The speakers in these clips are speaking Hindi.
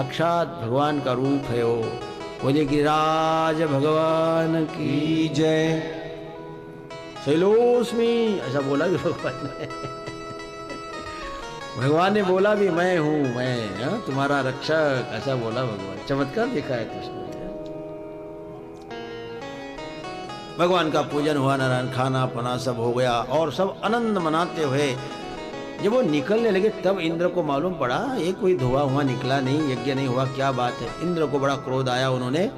साक्षात भगवान का रूप है वो। बोले गिरिराज भगवान की जय। शैलोस्मी ऐसा बोला कि भगवान ने बोला भी मैं हूँ, मैं तुम्हारा रक्षक, ऐसा बोला भगवान। चमत्कार दिखा है कृष्ण। भगवान का पूजन हुआ, नारायण खाना पना सब हो गया और सब आनंद मनाते हुए जब वो निकलने लगे तब इंद्र को मालूम पड़ा ये कोई धुआं हुआ निकला नहीं, यज्ञ नहीं हुआ, क्या बात है। इंद्र को बड़ा क्रोध आया, उन्होंने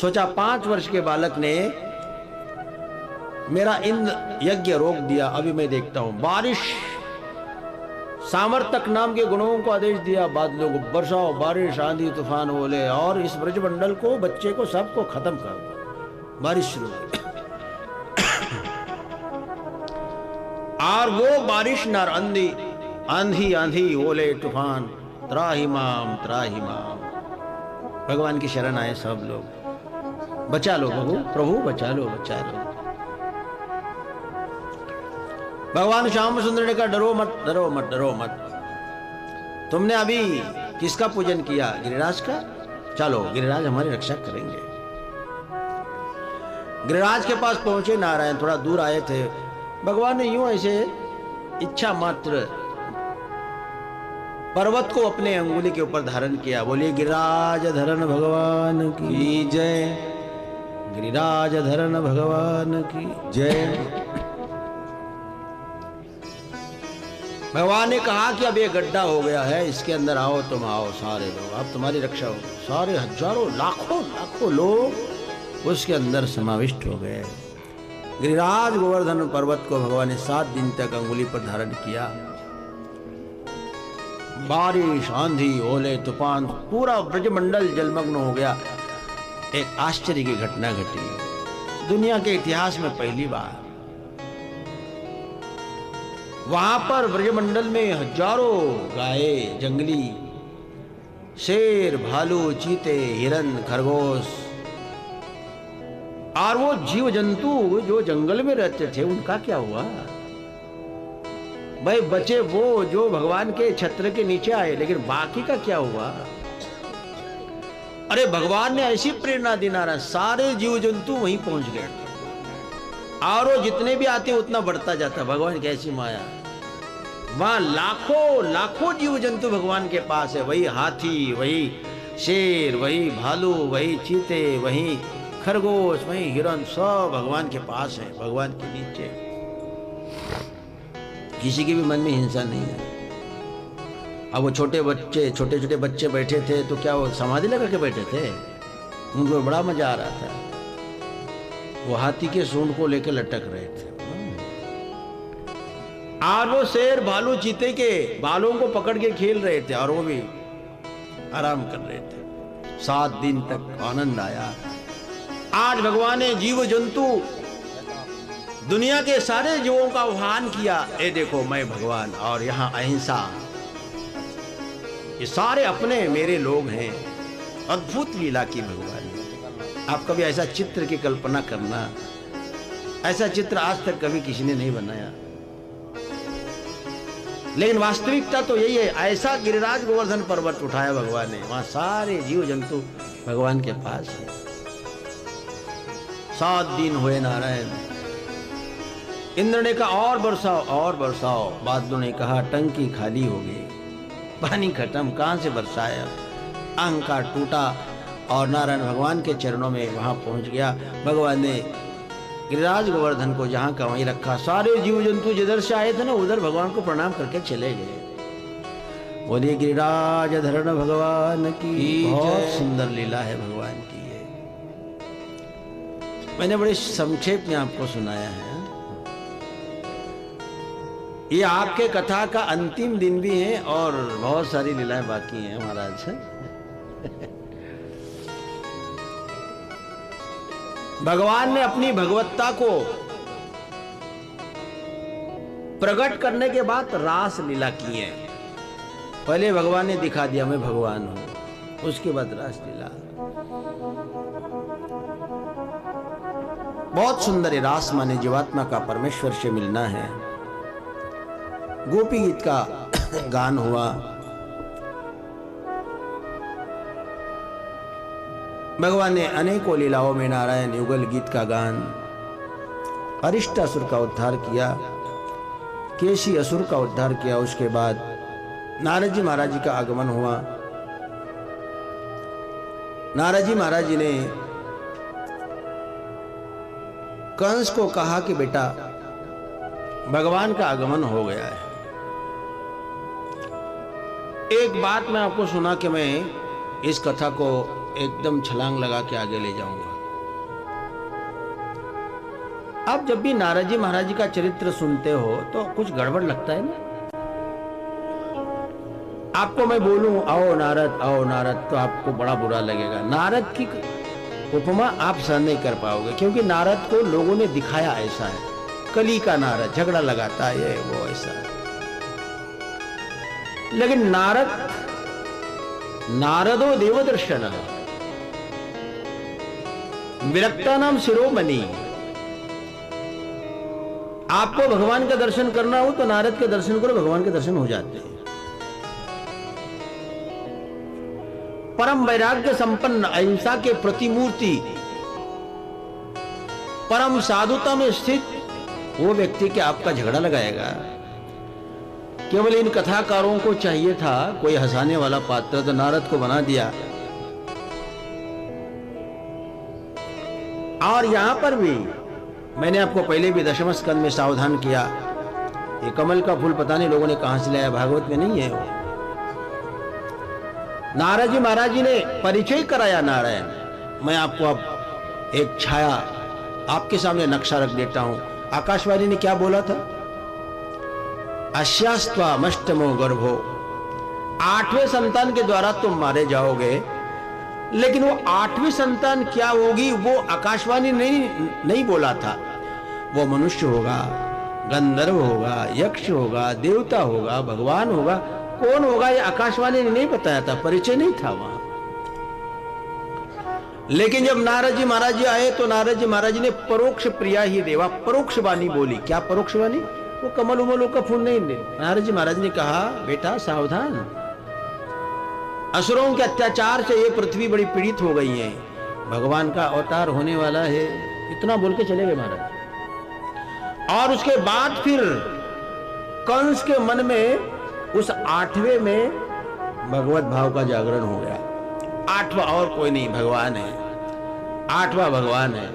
सोचा 5 वर्ष के बालक ने मेरा इंद्र यज्ञ रोक दिया, अभी मैं देखता हूँ। बारिश सामर्थक नाम के गुणों को आदेश दिया, बादलों को बरसाओ, बारिश आंधी तूफान बोले और इस ब्रजमंडल को, बच्चे को, सबको खत्म कर दो। बारिश शुरू और वो बारिश न आंधी आंधी आंधी ओले तूफान, त्राहि माम त्राहि माम। भगवान की शरण आए सब लोग, बचा लो प्रभु बचा लो बचा लो। भगवान श्याम सुंदर ने कहा डरो मत डरो मत डरो मत, तुमने अभी किसका पूजन किया, गिरिराज का, चलो गिरिराज हमारी रक्षा करेंगे। गिरिराज के पास पहुंचे नारायण, थोड़ा दूर आए थे। भगवान ने यूं ऐसे इच्छा मात्र पर्वत को अपने अंगुली के ऊपर धारण किया। बोलिए गिरिराज धरण भगवान की जय, गिरिराज धरण भगवान की जय। भगवान ने कहा कि अब ये गड्ढा हो गया है, इसके अंदर आओ, तुम आओ सारे लोग, अब तुम्हारी रक्षा हो। सारे हजारों लाखों लाखों लोग उसके अंदर समाविष्ट हो गए। गिरिराज गोवर्धन पर्वत को भगवान ने 7 दिन तक अंगुली पर धारण किया। बारिश आंधी ओले तूफान, पूरा ब्रजमंडल जलमग्न हो गया। एक आश्चर्य की घटना घटी दुनिया के इतिहास में पहली बार। वहां पर ब्रजमंडल में हजारों गायें, जंगली शेर, भालू, चीते, हिरण, खरगोश और वो जीव जंतु जो जंगल में रहते थे उनका क्या हुआ भाई। बचे वो जो भगवान के छत्र के नीचे आए, लेकिन बाकी का क्या हुआ। अरे भगवान ने ऐसी प्रेरणा दी नारा, सारे जीव जंतु वहीं पहुंच गए और वो जितने भी आते उतना बढ़ता जाता। भगवान कैसी माया। वहां लाखों लाखों जीव जंतु भगवान के पास है। वही हाथी, वही शेर, वही भालू, वही चीते, वही खरगोश, वही हिरण, सब भगवान के पास है, भगवान के नीचे। किसी के भी मन में हिंसा नहीं है। अब वो छोटे छोटे बच्चे बैठे थे तो क्या वो समाधि लगा के बैठे थे, उनको बड़ा मजा आ रहा था। वो हाथी के सूंड को लेकर लटक रहे थे और वो शेर, भालू, चीते के बालों को पकड़ के खेल रहे थे और वो भी आराम कर रहे थे। 7 दिन तक आनंद आया। आज भगवान ने जीव जंतु दुनिया के सारे जीवों का आह्वान किया, ये देखो मैं भगवान और यहाँ अहिंसा, ये सारे अपने मेरे लोग हैं। अद्भुत लीला की भगवान। आप कभी ऐसा चित्र की कल्पना करना, ऐसा चित्र आज तक कभी किसी ने नहीं बनाया। लेकिन वास्तविकता तो यही है। ऐसा गिरिराज गोवर्धन पर्वत उठाया भगवान ने, वहां सारे जीव जंतु भगवान के पास है। 7 दिन हुए नारायण। इंद्र ने कहा और बरसाओ और बरसाओ। बादलों ने कहा टंकी खाली हो गई, पानी खत्म, कहां से बरसाया। अहंकार टूटा और नारायण भगवान के चरणों में वहाँ पहुँच गया। भगवान ने गिरिराज गोवर्धन को जहाँ का वहीं रखा। सारे जीव जंतु जिधर से आए थे ना उधर भगवान को प्रणाम करके चले गए। बोलिए गिरिराज धरण भगवान की। बहुत सुंदर लीला है भगवान की ये। मैंने बड़े संक्षेप में आपको सुनाया है। ये आपके कथा का अंतिम दिन भी है और बहुत सारी लीलाएं बाकी हैं महाराज। भगवान ने अपनी भगवत्ता को प्रकट करने के बाद रास लीला की है। पहले भगवान ने दिखा दिया मैं भगवान हूं, उसके बाद रास लीला। बहुत सुंदर है रास, माने जीवात्मा का परमेश्वर से मिलना है। गोपी गीत का गान हुआ, भगवान ने अनेकों लीलाओं में नारायण युगल गीत का गान, अरिष्ट असुर का उद्धार किया, केशी असुर का उद्धार किया। उसके बाद नारद जी महाराज जी का आगमन हुआ। नारद जी महाराज जी ने कंस को कहा कि बेटा भगवान का आगमन हो गया है। एक बात मैं आपको सुना कि मैं इस कथा को एकदम छलांग लगा के आगे ले जाऊंगा। आप जब भी नारद जी महाराज जी का चरित्र सुनते हो तो कुछ गड़बड़ लगता है ना? आपको मैं बोलूं आओ नारद तो आपको बड़ा बुरा लगेगा। नारद की उपमा आप सहन नहीं कर पाओगे, क्योंकि नारद को लोगों ने दिखाया ऐसा है, कली का नारद झगड़ा लगाता है ये वो ऐसा। लेकिन नारद नारदो देवदर्शन विरक्ता नाम शिरोमणि। आपको भगवान का दर्शन करना हो तो नारद के दर्शन करो, भगवान के दर्शन हो जाते हैं। परम वैराग्य संपन्न अहिंसा के प्रतिमूर्ति परम साधुता में स्थित वो व्यक्ति के आपका झगड़ा लगाएगा। केवल इन कथाकारों को चाहिए था कोई हंसाने वाला पात्र, तो नारद को बना दिया। और यहां पर भी मैंने आपको पहले भी दशम स्कंद में सावधान किया, ये कमल का फूल पता नहीं लोगों ने कहां से लाया, भागवत में नहीं है वो। नारद जी महाराज जी ने परिचय कराया नारायण। मैं आपको अब एक छाया आपके सामने नक्शा रख देता हूं। आकाशवाणी ने क्या बोला था? अश्यास्त्वा मष्टमो गर्भो, आठवें संतान के द्वारा तुम मारे जाओगे। लेकिन वो आठवीं संतान क्या होगी वो आकाशवाणी नहीं बोला था। वो मनुष्य होगा, गंधर्व होगा, यक्ष होगा, देवता होगा, भगवान होगा, कौन होगा ये आकाशवाणी ने नहीं बताया था, परिचय नहीं था वहां। लेकिन जब नारद जी महाराज जी आए तो नारद जी महाराज जी ने परोक्ष प्रिया ही देवा, परोक्ष वाणी बोली। क्या परोक्ष वाणी? वो कमल उमलों का फूल नहीं। नारद जी महाराज ने कहा बेटा सावधान, असुरों के अत्याचार से ये पृथ्वी बड़ी पीड़ित हो गई है, भगवान का अवतार होने वाला है। इतना बोल के चले गए महाराज। और उसके बाद फिर कंस के मन में उस आठवें में भगवत भाव का जागरण हो गया। आठवां और कोई नहीं भगवान है, आठवां भगवान है।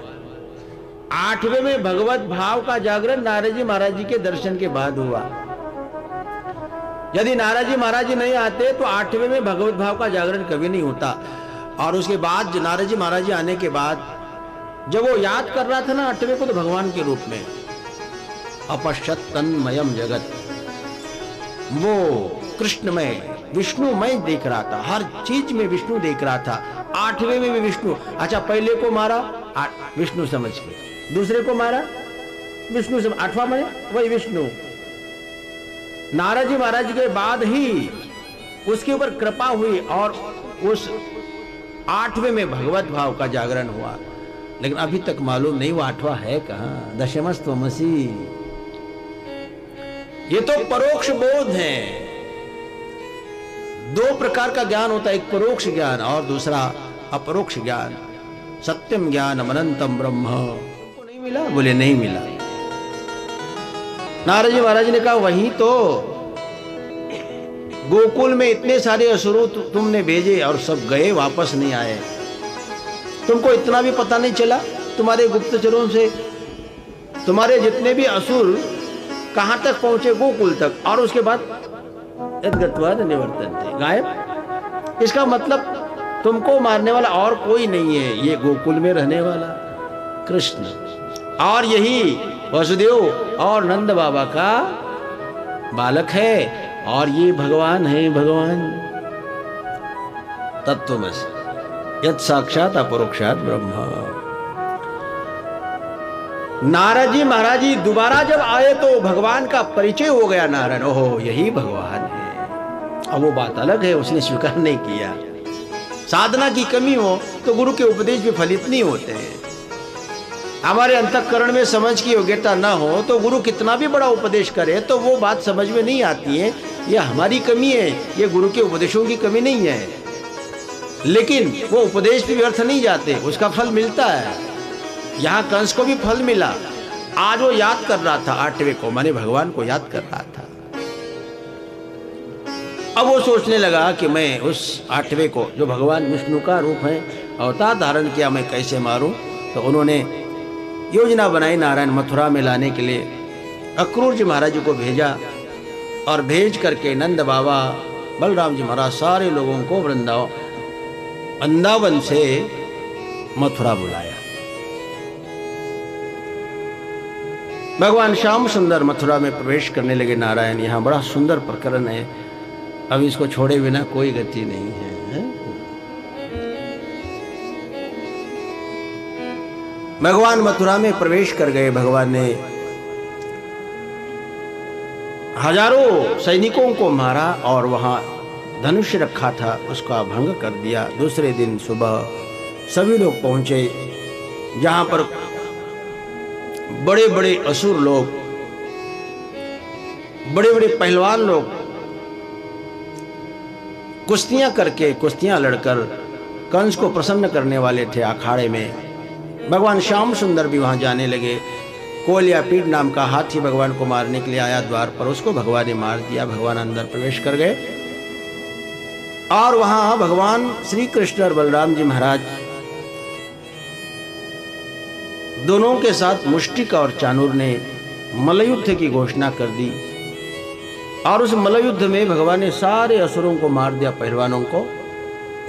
आठवें में भगवत भाव का जागरण नारद जी महाराज जी के दर्शन के बाद हुआ। यदि नारद जी महाराज जी नहीं आते तो आठवें में भगवत भाव का जागरण कभी नहीं होता। और उसके बाद नारद जी महाराज जी आने के बाद जब वो याद कर रहा था ना आठवें को तो भगवान के रूप में अपश्यत तन्मयम जगत, वो कृष्णमय विष्णुमय देख रहा था, हर चीज में विष्णु देख रहा था। आठवें में भी विष्णु। अच्छा पहले को मारा विष्णु समझ के, दूसरे को मारा विष्णु समझ, आठवां में वही विष्णु। नारद जी महाराज के बाद ही उसके ऊपर कृपा हुई और उस आठवें में भगवत भाव का जागरण हुआ। लेकिन अभी तक मालूम नहीं वो आठवां है कहाँ। दशमस्त्वमसि ये तो परोक्ष बोध है। दो प्रकार का ज्ञान होता है, एक परोक्ष ज्ञान और दूसरा अपरोक्ष ज्ञान। सत्यम ज्ञानम अनंतम ब्रह्म नहीं मिला? बोले नहीं मिला। नारद जी महाराज ने कहा वही तो गोकुल में इतने सारे असुर तुमने भेजे और सब गए वापस नहीं आए, तुमको इतना भी पता नहीं चला? तुम्हारे गुप्तचरों से तुम्हारे जितने भी असुर कहां तक पहुंचे? गोकुल तक। और उसके बाद निवर्तन गायब। इसका मतलब तुमको मारने वाला और कोई नहीं है, ये गोकुल में रहने वाला कृष्ण। और यही वसुदेव और नंद बाबा का बालक है और ये भगवान है। भगवान तत्त्वमसि यत् साक्षात् अपरोक्षात् ब्रह्म। नारद जी महाराज जी दोबारा जब आए तो भगवान का परिचय हो गया नारायण। ओहो यही भगवान है। अब वो बात अलग है उसने स्वीकार नहीं किया। साधना की कमी हो तो गुरु के उपदेश भी फलित नहीं होते हैं। हमारे अंतःकरण में समझ की योग्यता ना हो तो गुरु कितना भी बड़ा उपदेश करे तो वो बात समझ में नहीं आती है। यह हमारी कमी है, ये गुरु के उपदेशों की कमी नहीं है। लेकिन वो उपदेश भी व्यर्थ नहीं जाते, उसका फल मिलता है। यहाँ कंस को भी फल मिला। आज वो याद कर रहा था आठवें को, माने भगवान को याद कर रहा था। अब वो सोचने लगा कि मैं उस आठवें को, जो भगवान विष्णु का रूप है, अवतार धारण किया, मैं कैसे मारूं। तो उन्होंने योजना बनाई नारायण मथुरा में लाने के लिए। अक्रूर जी महाराज जी को भेजा और भेज करके नंद बाबा, बलराम जी महाराज, सारे लोगों को वृंदावन से मथुरा बुलाया। भगवान श्याम सुंदर मथुरा में प्रवेश करने लगे नारायण। यहाँ बड़ा सुंदर प्रकरण है, अब इसको छोड़े बिना कोई गति नहीं है, भगवान मथुरा में प्रवेश कर गए। भगवान ने हजारों सैनिकों को मारा और वहाँ धनुष रखा था उसका भंग कर दिया। दूसरे दिन सुबह सभी लोग पहुँचे जहाँ पर बड़े बड़े असुर लोग, बड़े बड़े पहलवान लोग कुश्तियाँ लड़कर कंस को प्रसन्न करने वाले थे। अखाड़े में भगवान श्याम सुंदर भी वहाँ जाने लगे। कोल या पीड़ नाम का हाथी भगवान को मारने के लिए आया द्वार पर, उसको भगवान ने मार दिया। भगवान अंदर प्रवेश कर गए और वहां भगवान श्री कृष्ण और बलराम जी महाराज दोनों के साथ मुष्टिक और चाणूर ने मल्लयुद्ध की घोषणा कर दी। और उस मल्लयुद्ध में भगवान ने सारे असुरों को मार दिया, पहलवानों को।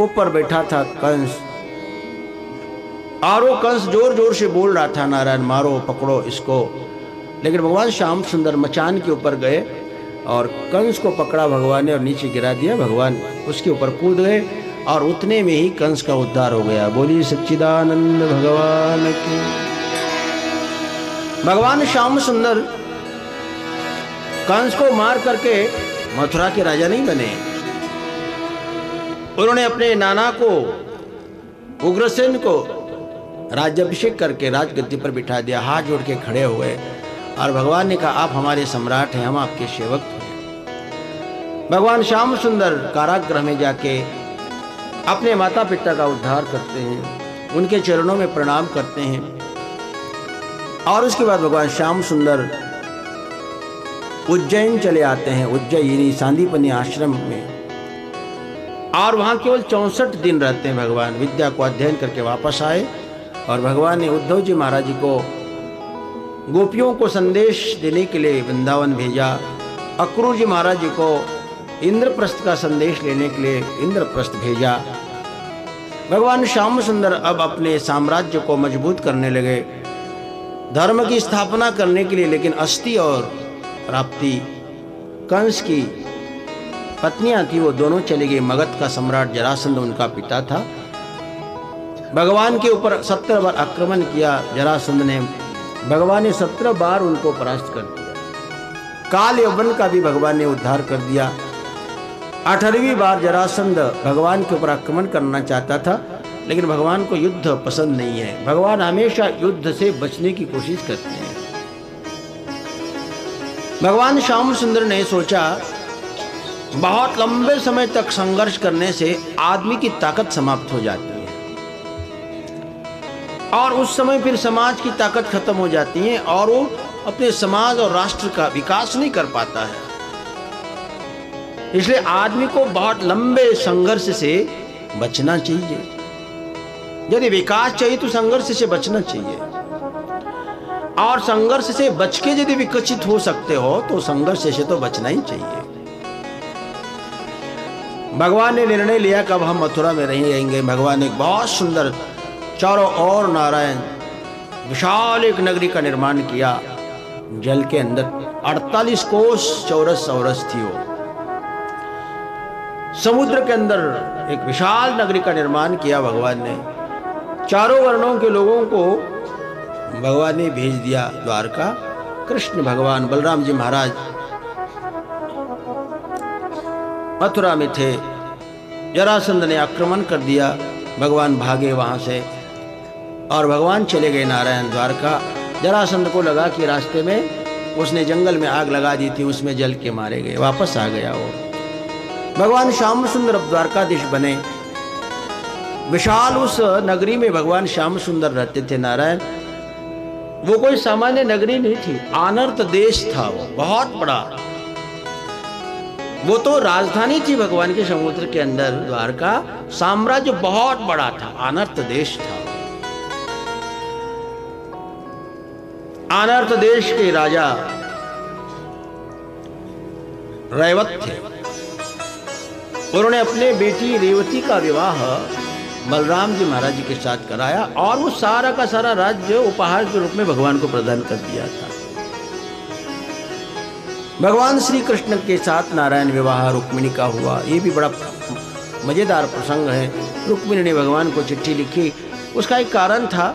ऊपर बैठा था कंस और वो कंस जोर जोर से बोल रहा था नारायण, मारो पकड़ो इसको। लेकिन भगवान श्याम सुंदर मचान के ऊपर गए और कंस को पकड़ा भगवान ने और नीचे गिरा दिया। भगवान उसके ऊपर कूद गए और उतने में ही कंस का उद्धार हो गया। बोलिए सच्चिदानंद भगवान की। भगवान श्याम सुंदर कंस को मार करके मथुरा के राजा नहीं बने। उन्होंने अपने नाना को उग्रसेन को राज्याभिषेक करके राजगद्दी पर बिठा दिया। हाथ जोड़ के खड़े हुए और भगवान ने कहा, आप हमारे सम्राट हैं, हम आपके सेवक हैं। भगवान श्याम सुंदर कारागृह में जाके अपने माता पिता का उद्धार करते हैं, उनके चरणों में प्रणाम करते हैं। और उसके बाद भगवान श्याम सुंदर उज्जैन चले आते हैं, उज्जयिनी सांदीपनि आश्रम में। और वहाँ केवल 64 दिन रहते हैं भगवान। विद्या को अध्ययन करके वापस आए और भगवान ने उद्धव जी महाराज जी को गोपियों को संदेश देने के लिए वृंदावन भेजा। अक्रूर जी महाराज जी को इंद्रप्रस्थ का संदेश लेने के लिए इंद्रप्रस्थ भेजा। भगवान श्याम सुंदर अब अपने साम्राज्य को मजबूत करने लगे, धर्म की स्थापना करने के लिए। लेकिन अस्थि और प्राप्ति, कंस की पत्नियां थी, वो दोनों चली गई। मगध का सम्राट जरासंध उनका पिता था। भगवान के ऊपर 17 बार आक्रमण किया जरासंध ने, भगवान ने 17 बार उनको परास्त कर दिया। काल यवन का भी भगवान ने उद्धार कर दिया। 18वीं बार जरासंध भगवान के ऊपर आक्रमण करना चाहता था, लेकिन भगवान को युद्ध पसंद नहीं है। भगवान हमेशा युद्ध से बचने की कोशिश करते हैं। भगवान श्याम सुंदर ने सोचा, बहुत लंबे समय तक संघर्ष करने से आदमी की ताकत समाप्त हो जाती है और उस समय फिर समाज की ताकत खत्म हो जाती है और वो अपने समाज और राष्ट्र का विकास नहीं कर पाता है। इसलिए आदमी को बहुत लंबे संघर्ष से बचना चाहिए। यदि विकास चाहिए तो संघर्ष से बचना चाहिए, और संघर्ष से बच के यदि विकसित हो सकते हो तो संघर्ष से तो बचना ही चाहिए। भगवान ने निर्णय लिया कि अब हम मथुरा में रहेंगे। भगवान ने बहुत सुंदर चारों ओर नारायण विशाल एक नगरी का निर्माण किया। जल के अंदर 48 कोस चौरस चौरस थी वो। समुद्र के अंदर एक विशाल नगरी का निर्माण किया भगवान ने। चारों वर्णों के लोगों को भगवान ने भेज दिया द्वारका। कृष्ण भगवान, बलराम जी महाराज मथुरा में थे। जरासंध ने आक्रमण कर दिया, भगवान भागे वहाँ से और भगवान चले गए नारायण द्वारका। जरासंध को लगा कि रास्ते में उसने जंगल में आग लगा दी थी, उसमें जल के मारे गए, वापस आ गया वो। भगवान श्याम सुंदर अब द्वारकाधीश बने। विशाल उस नगरी में भगवान श्याम सुंदर रहते थे नारायण। वो कोई सामान्य नगरी नहीं थी, अनर्त देश था वो, बहुत बड़ा। वो तो राजधानी थी भगवान के समुद्र के अंदर द्वारका, साम्राज्य बहुत बड़ा था, अनर्त देश था। अनर्त देश के राजा रेवत थे। उन्होंने अपने बेटी रेवती का विवाह बलराम जी महाराज जी के साथ कराया और वो सारा का सारा राज्य उपहार के रूप में भगवान को प्रदान कर दिया था। भगवान श्री कृष्ण के साथ नारायण विवाह रुक्मिणी का हुआ, ये भी बड़ा मजेदार प्रसंग है। रुक्मिणी ने भगवान को चिट्ठी लिखी, उसका एक कारण था।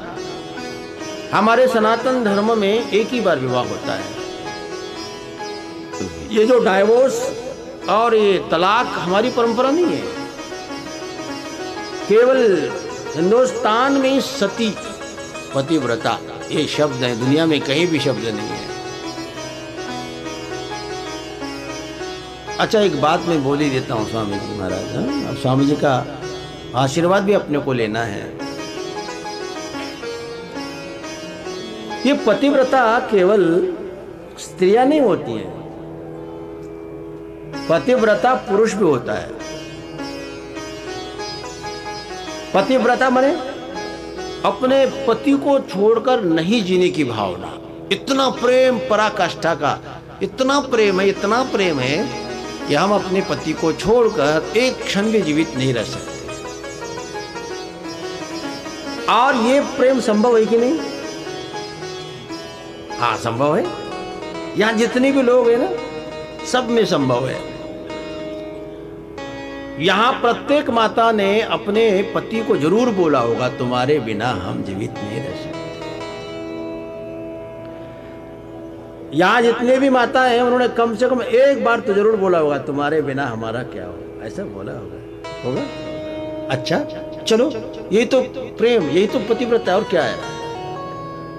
हमारे सनातन धर्म में एक ही बार विवाह होता है। ये जो डाइवोर्स और ये तलाक हमारी परंपरा नहीं है। केवल हिंदुस्तान में सती पतिव्रता ये शब्द है, दुनिया में कहीं भी शब्द नहीं है। अच्छा एक बात मैं बोल ही देता हूँ स्वामी जी महाराज, अब स्वामी जी का आशीर्वाद भी अपने को लेना है। ये पतिव्रता केवल स्त्रियां नहीं होती है, पतिव्रता पुरुष भी होता है। पतिव्रता माने अपने पति को छोड़कर नहीं जीने की भावना। इतना प्रेम, पराकाष्ठा का इतना प्रेम है, इतना प्रेम है कि हम अपने पति को छोड़कर एक क्षण भी जीवित नहीं रह सकते। और ये प्रेम संभव है कि नहीं? हाँ संभव है। यहाँ जितने भी लोग हैं ना, सब में संभव है। यहां प्रत्येक माता ने अपने पति को जरूर बोला होगा, तुम्हारे बिना हम जीवित नहीं रह सकते। यहां जितने भी माता हैं, उन्होंने कम से कम एक बार तो जरूर बोला होगा, तुम्हारे बिना हमारा क्या होगा, ऐसा बोला होगा। होगा? अच्छा चलो, यही तो प्रेम, यही तो पतिव्रता और क्या है।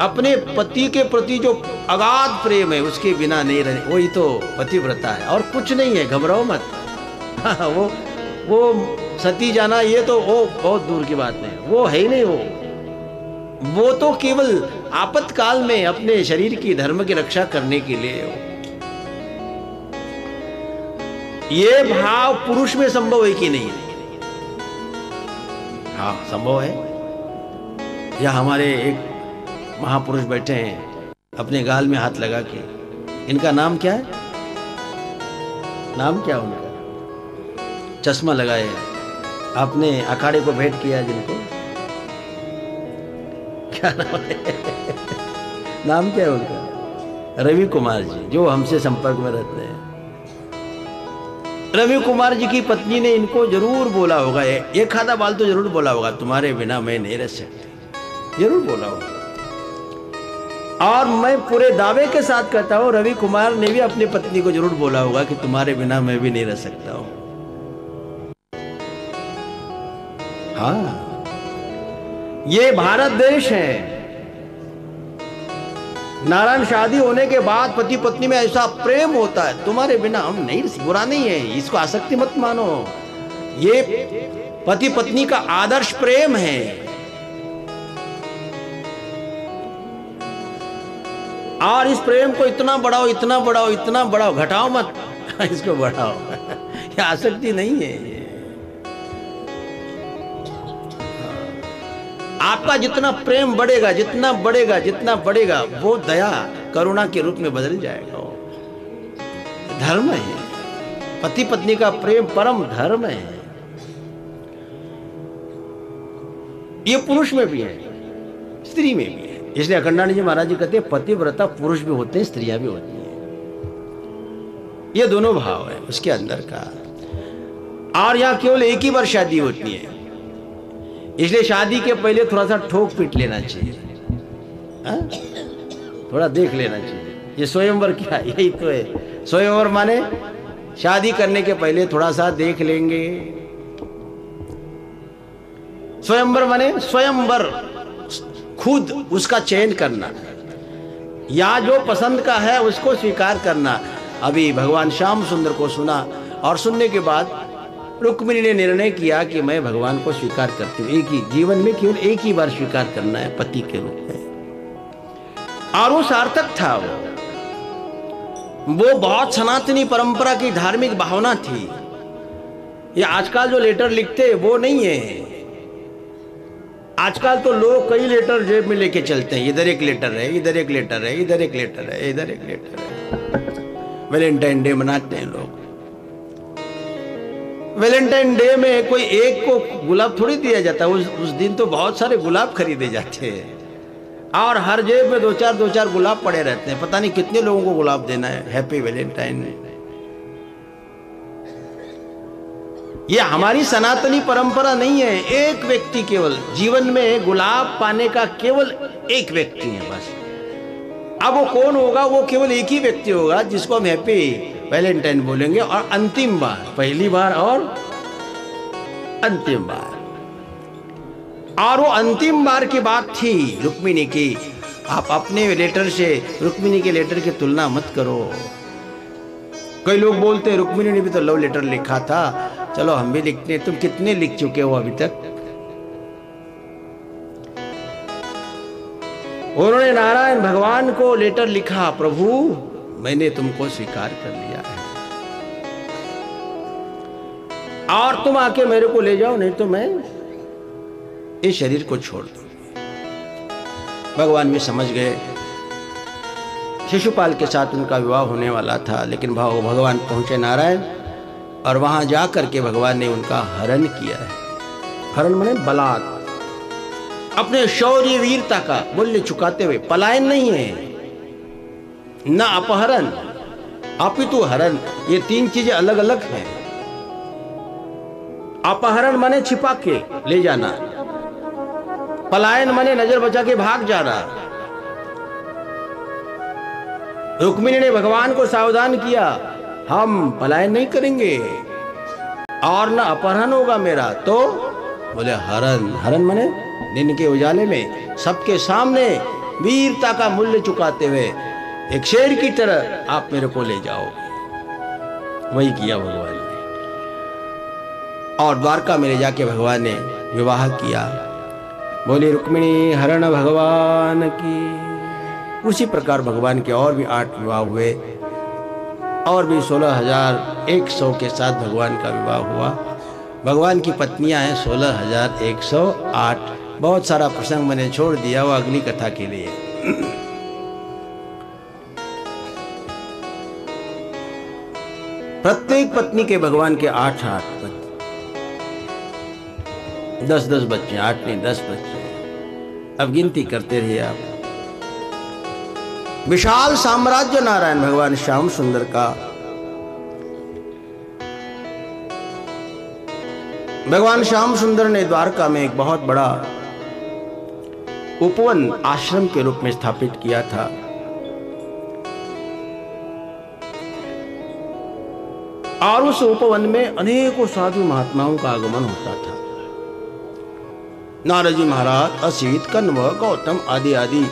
अपने पति के प्रति जो अगाध प्रेम है, उसके बिना नहीं रहने, वही तो पतिव्रता है और कुछ नहीं है। घबराओ मत। वो सती जाना ये तो वो बहुत दूर की बात है, वो है ही नहीं। वो तो केवल आपातकाल में अपने शरीर की, धर्म की रक्षा करने के लिए हो। ये भाव पुरुष में संभव है कि नहीं? हाँ संभव है। या हमारे एक महापुरुष बैठे हैं, अपने गाल में हाथ लगा के, इनका नाम क्या है? नाम क्या उनका? चश्मा लगाए, आपने अखाड़े को भेंट किया जिनको, क्या नाम है? नाम क्या है उनका? रवि कुमार जी, जो हमसे संपर्क में रहते हैं। रवि कुमार जी की पत्नी ने इनको जरूर बोला होगा, एक आधा बाल तो जरूर बोला होगा, तुम्हारे बिना मैं नहीं रह सकती, जरूर बोला होगा। और मैं पूरे दावे के साथ कहता हूँ, रवि कुमार ने भी अपनी पत्नी को जरूर बोला होगा कि तुम्हारे बिना मैं भी नहीं रह सकता हूँ। हाँ, ये भारत देश है। नारायण, शादी होने के बाद पति पत्नी में ऐसा प्रेम होता है, तुम्हारे बिना हम नहीं, बुरा नहीं है, इसको आसक्ति मत मानो। ये पति पत्नी का आदर्श प्रेम है। और इस प्रेम को इतना बढ़ाओ, इतना बढ़ाओ, इतना बढ़ाओ, घटाओ मत, इसको बढ़ाओ। ये आसक्ति नहीं है। आपका जितना प्रेम बढ़ेगा, जितना बढ़ेगा, जितना बढ़ेगा, वो दया करुणा के रूप में बदल जाएगा। धर्म है पति पत्नी का प्रेम, परम धर्म है। ये पुरुष में भी है, स्त्री में भी है। इसलिए अखंडानंद जी महाराज जी कहते हैं, पतिव्रता पुरुष भी होते हैं, स्त्रियां भी होती हैं। ये दोनों भाव है उसके अंदर का। और यहाँ केवल एक ही बार शादी होती है, इसलिए शादी के पहले थोड़ा सा ठोक पीट लेना चाहिए, थोड़ा देख लेना चाहिए। ये स्वयंवर क्या, यही तो है स्वयंवर, माने शादी करने के पहले थोड़ा सा देख लेंगे। स्वयंवर माने स्वयंवर, खुद उसका चयन करना या जो पसंद का है उसको स्वीकार करना। अभी भगवान श्याम सुंदर को सुना और सुनने के बाद रुक्मिणी ने निर्णय किया कि मैं भगवान को स्वीकार करती हूँ, एक ही जीवन में केवल एक ही बार स्वीकार करना है पति के रूप में। और वो सार्थक था, वो बहुत सनातनी परंपरा की धार्मिक भावना थी। ये आजकल जो लेटर लिखते वो नहीं है। आजकल तो लोग कई लेटर जेब में लेके चलते हैं, इधर एक लेटर है, इधर एक लेटर है, इधर एक लेटर है, इधर एक लेटर है। वैलेंटाइन डे मनाते हैं लोग। वैलेंटाइन डे में कोई एक को गुलाब थोड़ी दिया जाता है, उस दिन तो बहुत सारे गुलाब खरीदे जाते हैं और हर जेब में दो चार गुलाब पड़े रहते हैं। पता नहीं कितने लोगों को गुलाब देना है। Happy Valentine. ये हमारी सनातनी परंपरा नहीं है। एक व्यक्ति केवल जीवन में गुलाब पाने का, केवल एक व्यक्ति है बस। अब वो कौन होगा? वो केवल एक ही व्यक्ति होगा जिसको हम हैप्पी वैलेंटाइन बोलेंगे, और अंतिम बार, पहली बार और अंतिम बार। और वो अंतिम बार की बात थी रुक्मिणी की। आप अपने लेटर से रुक्मिणी के लेटर की तुलना मत करो। कई लोग बोलते हैं रुक्मिणी ने भी तो लव लेटर लिखा था, चलो हम भी लिखते हैं। तुम कितने लिख चुके हो अभी तक? उन्होंने नारायण भगवान को लेटर लिखा, प्रभु मैंने तुमको स्वीकार कर लिया है और तुम आके मेरे को ले जाओ, नहीं तो मैं इस शरीर को छोड़ दूंगी। भगवान भी समझ गए। शिशुपाल के साथ उनका विवाह होने वाला था, लेकिन भगवान पहुंचे नारायण, और वहां जा करके भगवान ने उनका हरण किया है। हरण माने बलात्। अपने शौर्य वीरता का मूल्य चुकाते हुए। पलायन नहीं है, ना अपहरण, अपितु हरण। ये तीन चीजें अलग अलग हैं। अपहरण माने छिपा के ले जाना, पलायन माने नजर बचा के भाग जाना। रुक्मिणी ने भगवान को सावधान किया, हम पलायन नहीं करेंगे और ना अपहरण होगा मेरा। तो बोले हरण। हरण माने दिन के उजाले में सबके सामने वीरता का मूल्य चुकाते हुए एक शेर की तरह आप मेरे को ले जाओ। वही किया भगवान ने। और द्वारका में ले जाके भगवान ने विवाह किया। बोली रुक्मिणी हरण भगवान की। उसी प्रकार भगवान के और भी 8 विवाह हुए, और भी 16,100 के साथ भगवान का विवाह हुआ। भगवान की पत्नियां हैं 16,108। बहुत सारा प्रसंग मैंने छोड़ दिया, वो अगली कथा के लिए। प्रत्येक पत्नी के भगवान के 8-8 पत्नी, 10-10 बच्चे, 8 नहीं 10 बच्चे। अब गिनती करते रहिए आप। विशाल साम्राज्य नारायण भगवान श्याम सुंदर का। भगवान श्याम सुंदर ने द्वारका में एक बहुत बड़ा उपवन आश्रम के रूप में स्थापित किया था। और उस उपवन में अनेकों साधु महात्माओं का आगमन होता था। नारद जी महाराज, असित, कण्व, गौतम आदि आदि,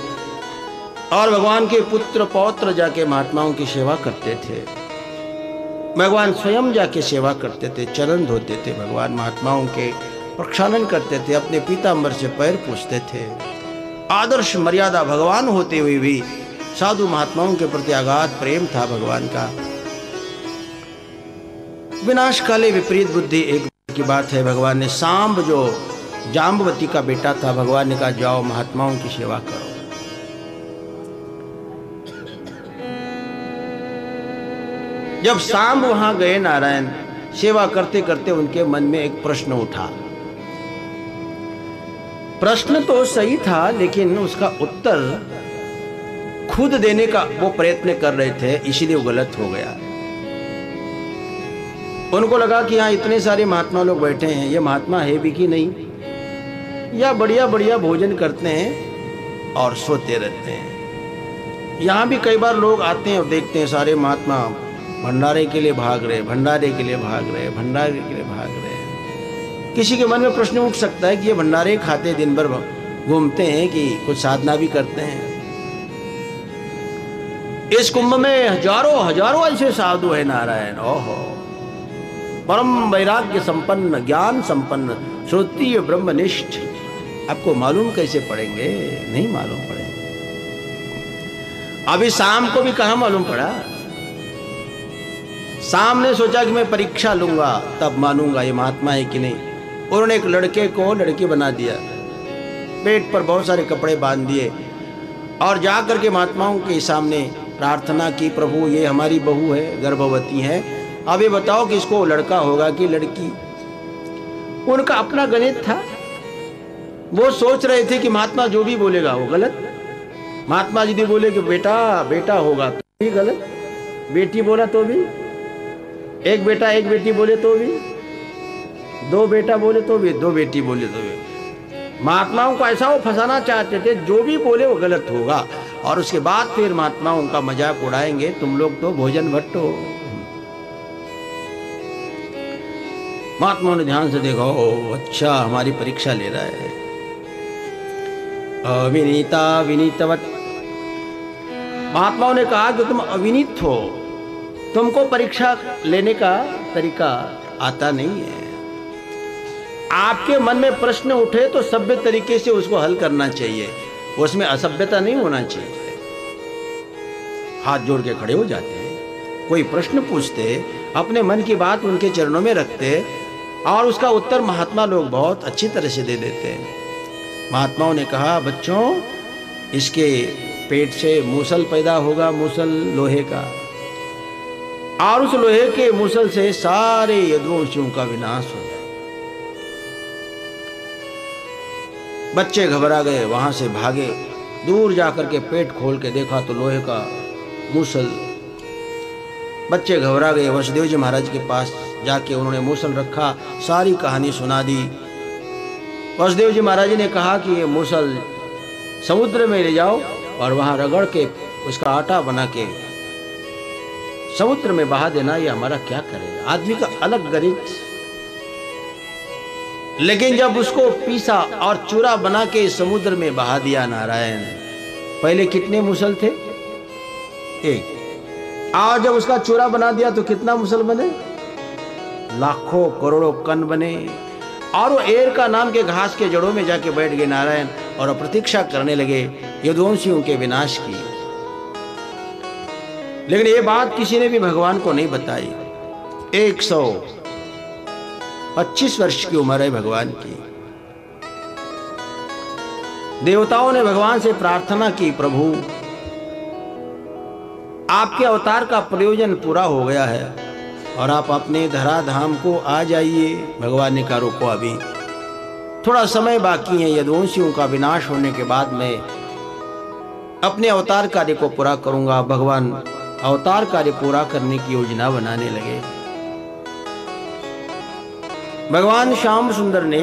और भगवान के पुत्र पौत्र जाके महात्माओं की सेवा करते थे। भगवान स्वयं जाके सेवा करते थे, चरण धोते थे, भगवान महात्माओं के प्रक्षालन करते थे, अपने पीताम्बर से पैर पूछते थे। आदर्श मर्यादा भगवान होते हुए भी साधु महात्माओं के प्रति अगाध प्रेम था भगवान का। विनाश काले विपरीत बुद्धि एक की बात है। भगवान ने सांब, जो जाम्बवती का बेटा था, भगवान ने कहा जाओ महात्माओं की सेवा करो। जब सांब वहां गए नारायण, सेवा करते करते उनके मन में एक प्रश्न उठा। प्रश्न तो सही था, लेकिन उसका उत्तर खुद देने का वो प्रयत्न कर रहे थे, इसीलिए वो गलत हो गया। उनको लगा कि यहाँ इतने सारे महात्मा लोग बैठे हैं, ये महात्मा है भी कि नहीं, या बढ़िया बढ़िया भोजन करते हैं और सोते रहते हैं। यहाँ भी कई बार लोग आते हैं और देखते हैं सारे महात्मा भंडारे के लिए भाग रहे, भंडारे के लिए भाग रहे, भंडारे के लिए भाग रहे। किसी के मन में प्रश्न उठ सकता है कि ये भंडारे खाते दिन भर घूमते हैं कि कुछ साधना भी करते हैं। इस कुंभ में हजारों हजारों ऐसे साधु हैं नारायण। ओहो, परम वैराग्य संपन्न, ज्ञान संपन्न, श्रोत्रिय ब्रह्मनिष्ठ। आपको मालूम कैसे पड़ेंगे? नहीं मालूम पड़े। अभी शाम को भी कहाँ मालूम पड़ा? शाम ने सोचा कि मैं परीक्षा लूंगा तब मानूंगा ये महात्मा है कि नहीं। उन्होंने एक लड़के को लड़की बना दिया, पेट पर बहुत सारे कपड़े बांध दिए और जा कर के महात्माओं के सामने प्रार्थना की, प्रभु ये हमारी बहू है, गर्भवती है, अब ये बताओ कि इसको लड़का होगा कि लड़की। उनका अपना गणित था, वो सोच रहे थे कि महात्मा जो भी बोलेगा वो गलत। महात्मा यदि बोले कि बेटा बेटा होगा तो भी गलत, बेटी बोला तो भी, एक बेटा एक बेटी बोले तो भी, दो बेटा बोले तो भी, दो बेटी बोले तो भी। महात्माओं को ऐसा वो फंसाना चाहते थे, जो भी बोले वो गलत होगा और उसके बाद फिर महात्माओं का मजाक उड़ाएंगे, तुम लोग तो भोजन भट्ट हो। महात्माओं ने ध्यान से देखा, ओ अच्छा हमारी परीक्षा ले रहा है। अविनीता विनीतवत। महात्माओं ने कहा कि तुम अविनीत हो, तुमको परीक्षा लेने का तरीका आता नहीं है। आपके मन में प्रश्न उठे तो सभ्य तरीके से उसको हल करना चाहिए, उसमें असभ्यता नहीं होना चाहिए। हाथ जोड़ के खड़े हो जाते हैं, कोई प्रश्न पूछते, अपने मन की बात उनके चरणों में रखते और उसका उत्तर महात्मा लोग बहुत अच्छी तरह से दे देते हैं। महात्माओं ने कहा, बच्चों इसके पेट से मूसल पैदा होगा, मूसल लोहे का, और उस लोहे के मूसल से सारे यदुवंशियों का विनाश होगा। बच्चे घबरा गए, वहाँ से भागे, दूर जाकर के पेट खोल के देखा तो लोहे का मूसल। बच्चे घबरा गए, वसुदेव जी महाराज के पास जाके उन्होंने मूसल रखा, सारी कहानी सुना दी। वसुदेव जी महाराज ने कहा कि ये मूसल समुद्र में ले जाओ और वहाँ रगड़ के उसका आटा बना के समुद्र में बहा देना, ये हमारा क्या करेगा। आदमी का अलग गणित, लेकिन जब उसको पीसा और चूरा बना के समुद्र में बहा दिया नारायण। पहले कितने मूसल थे? एक। आज जब उसका चूरा बना दिया तो कितना मूसल बने? लाखों करोड़ों कण बने और वो एर का नाम के घास के जड़ों में जाके बैठ गए नारायण और प्रतीक्षा करने लगे यदुवंशियों के विनाश की। लेकिन ये बात किसी ने भी भगवान को नहीं बताई। 125 वर्ष की उम्र है भगवान की। देवताओं ने भगवान से प्रार्थना की, प्रभु आपके अवतार का प्रयोजन पूरा हो गया है और आप अपने धराधाम को आ जाइए। भगवान ने कहा, रुको अभी थोड़ा समय बाकी है, यदुवंशियों का विनाश होने के बाद मैं अपने अवतार कार्य को पूरा करूंगा। भगवान अवतार कार्य पूरा करने की योजना बनाने लगे। भगवान श्याम सुंदर ने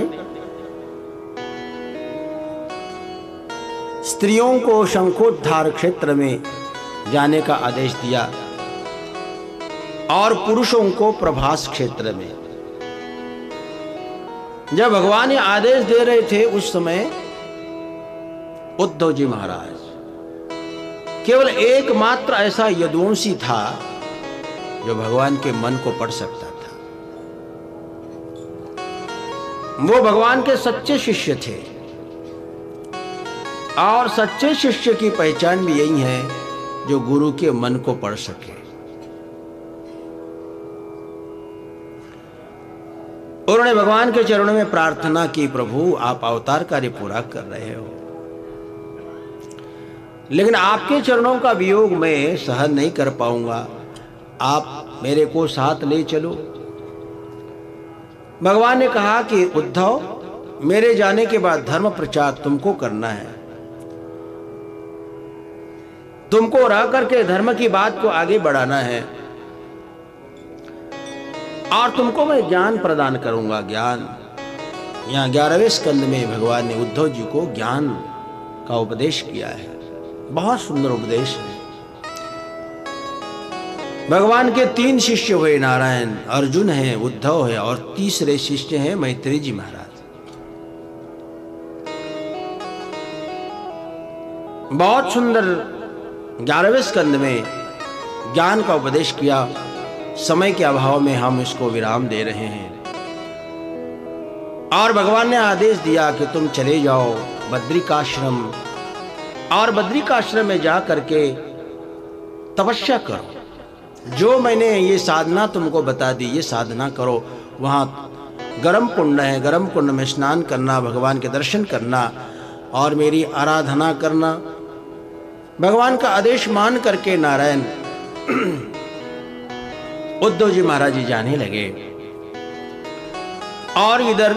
स्त्रियों को शंखोद्धार क्षेत्र में जाने का आदेश दिया और पुरुषों को प्रभास क्षेत्र में। जब भगवान ये आदेश दे रहे थे उस समय उद्धव जी महाराज केवल एकमात्र ऐसा यदुवंशी था जो भगवान के मन को पढ़ सकता था। वो भगवान के सच्चे शिष्य थे और सच्चे शिष्य की पहचान भी यही है जो गुरु के मन को पढ़ सके। उन्होंने भगवान के चरणों में प्रार्थना की, प्रभु आप अवतार कार्य पूरा कर रहे हो लेकिन आपके चरणों का वियोग मैं सहन नहीं कर पाऊंगा, आप मेरे को साथ ले चलो। भगवान ने कहा कि उद्धव मेरे जाने के बाद धर्म प्रचार तुमको करना है, तुमको रह करके धर्म की बात को आगे बढ़ाना है और तुमको मैं ज्ञान प्रदान करूंगा। ज्ञान, यहाँ 11वें स्कंद में भगवान ने उद्धव जी को ज्ञान का उपदेश किया है। बहुत सुंदर उपदेश है। भगवान के 3 शिष्य हुए नारायण, अर्जुन है, उद्धव है और तीसरे शिष्य हैं मैत्रेय जी महाराज। बहुत सुंदर 11वें स्कंद में ज्ञान का उपदेश किया। समय के अभाव में हम इसको विराम दे रहे हैं। और भगवान ने आदेश दिया कि तुम चले जाओ बद्रिकाश्रम और बद्रिकाश्रम में जा करके तपस्या करो। जो मैंने ये साधना तुमको बता दी ये साधना करो। वहाँ गर्म कुंड है, गर्म कुंड में स्नान करना, भगवान के दर्शन करना और मेरी आराधना करना। भगवान का आदेश मान करके नारायण उद्धव जी महाराज जी जाने लगे। और इधर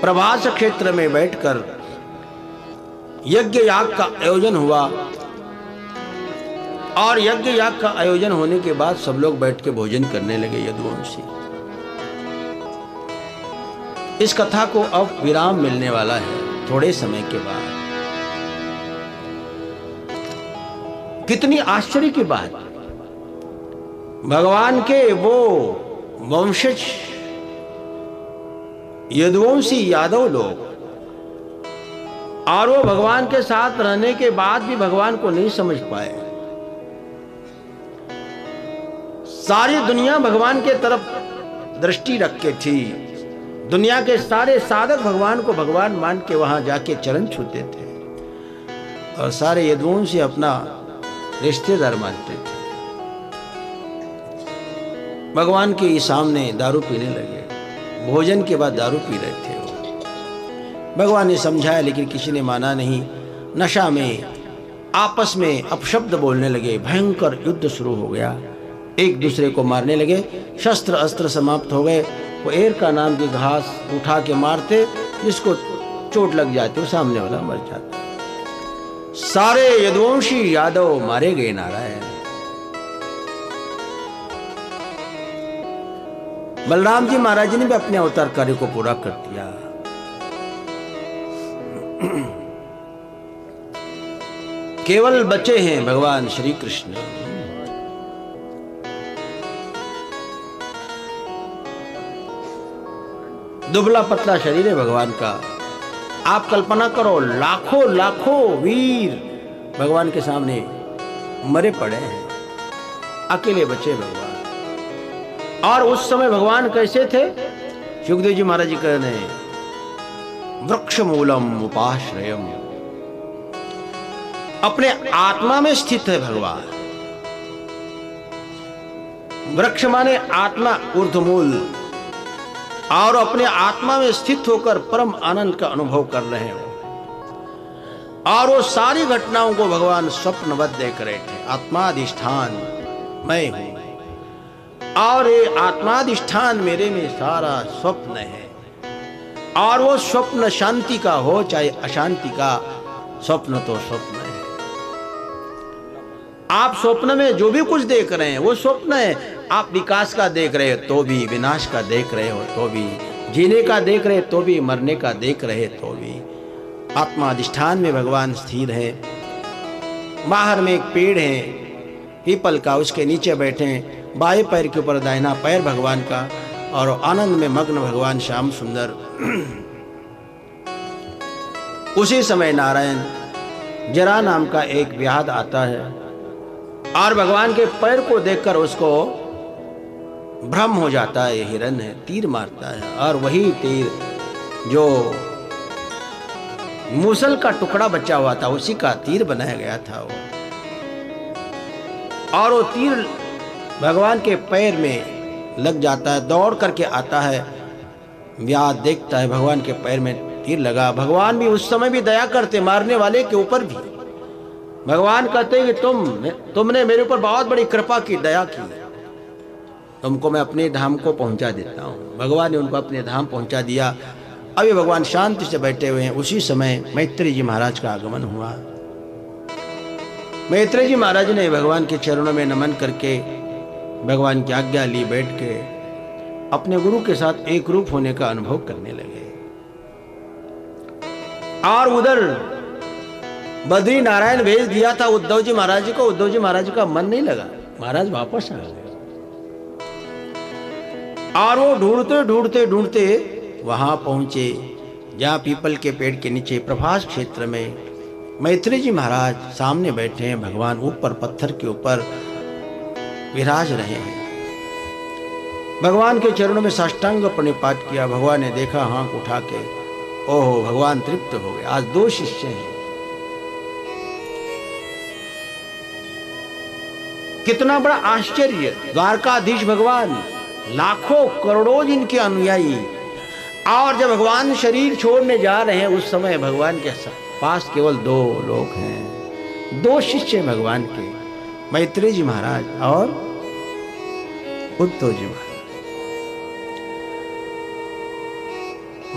प्रभास क्षेत्र में बैठकर यज्ञ याग का आयोजन हुआ। और यज्ञ याग का आयोजन होने के बाद सब लोग बैठ के भोजन करने लगे यदुवंशी। इस कथा को अब विराम मिलने वाला है थोड़े समय के बाद। कितनी आश्चर्य की बात, भगवान के वो वंशज यदुवंशी यादव लोग और वो भगवान के साथ रहने के बाद भी भगवान को नहीं समझ पाए। सारी दुनिया भगवान के तरफ दृष्टि रख के थी, दुनिया के सारे साधक भगवान को भगवान मान के वहां जाके चरण छूते थे और सारे यदुवंशी अपना रिश्तेदार मानते थे। भगवान के सामने दारू पीने लगे, भोजन के बाद दारू पी रहे थे। भगवान ने समझाया लेकिन किसी ने माना नहीं। नशा में आपस में अपशब्द बोलने लगे, भयंकर युद्ध शुरू हो गया। एक दूसरे को मारने लगे, शस्त्र अस्त्र समाप्त हो गए। वो एरका नाम की घास उठा के मारते, जिसको चोट लग जाती वो सामने वाला मर जाता। सारे यदुवंशी यादव मारे गए नारायण। बलराम जी महाराज जी ने भी अपने अवतार कार्य को पूरा कर दिया। केवल बचे हैं भगवान श्री कृष्ण। दुबला पतला शरीर है भगवान का। आप कल्पना करो, लाखों लाखों वीर भगवान के सामने मरे पड़े हैं, अकेले बचे भगवान। और उस समय भगवान कैसे थे? शुकदेव जी महाराज जी कह रहे हैं, वृक्ष मूलम उपाश्रयम। अपने आत्मा में स्थित है भगवान। वृक्ष माने आत्मा, ऊर्ध्वमूल। और अपने आत्मा में स्थित होकर परम आनंद का अनुभव कर रहे हैं। और वो सारी घटनाओं को भगवान स्वप्नवत देख रहे थे। आत्माधिष्ठान मैं हूं और ये आत्माधिष्ठान मेरे में सारा स्वप्न है। और वो स्वप्न शांति का हो चाहे अशांति का, स्वप्न तो स्वप्न है। आप स्वप्न में जो भी कुछ देख रहे हैं वो स्वप्न है। आप विकास का देख रहे हो तो भी, विनाश का देख रहे हो तो भी, जीने का देख रहे तो भी, मरने का देख रहे तो भी, आत्मा अधिष्ठान में भगवान स्थिर है। बाहर में एक पेड़ है पीपल का, उसके नीचे बैठे हैं। बाएं पैर के ऊपर दाहिना पैर भगवान का और आनंद में मग्न भगवान श्याम सुंदर। उसी समय नारायण जरा नाम का एक व्याध आता है और भगवान के पैर को देखकर उसको भ्रम हो जाता है, हिरण है, तीर मारता है। और वही तीर जो मूसल का टुकड़ा बचा हुआ था उसी का तीर बनाया गया था वो। और वो तीर भगवान के पैर में लग जाता है। दौड़ करके आता है व्याध, देखता है भगवान के पैर में तीर लगा। भगवान भी उस समय भी दया करते मारने वाले के ऊपर भी। भगवान कहते हैं कि तुमने मेरे ऊपर बहुत बड़ी कृपा की, दया की, तुमको मैं अपने धाम को पहुंचा देता हूं। भगवान ने उनको अपने धाम पहुंचा दिया। अभी भगवान शांति से बैठे हुए हैं। उसी समय मैत्रेय जी महाराज का आगमन हुआ। मैत्रेय जी महाराज ने भगवान के चरणों में नमन करके भगवान की आज्ञा ली, बैठ के अपने गुरु के साथ एक रूप होने का अनुभव करने लगे। और उधर बद्री नारायण भेज दिया था उद्धव जी महाराज जी को। उद्धव जी महाराज का मन नहीं लगा, महाराज वापस आ गए। और वो ढूंढते ढूंढते ढूंढते वहां पहुंचे जहां पीपल के पेड़ के नीचे प्रभास क्षेत्र में मैत्रेय जी महाराज सामने बैठे हैं। भगवान ऊपर पत्थर के ऊपर विराज रहे हैं। भगवान के चरणों में साष्टांग प्रणिपात किया। भगवान ने देखा, आंख उठा के ओहो, भगवान तृप्त हो गए। आज दो शिष्य हैं। कितना बड़ा आश्चर्य! द्वारकाधीश भगवान, लाखों करोड़ों जिनके अनुयायी, और जब भगवान शरीर छोड़ने जा रहे हैं उस समय भगवान के पास केवल दो लोग हैं, दो शिष्य भगवान के, मैत्रेय जी महाराज और उद्धव जी महाराज।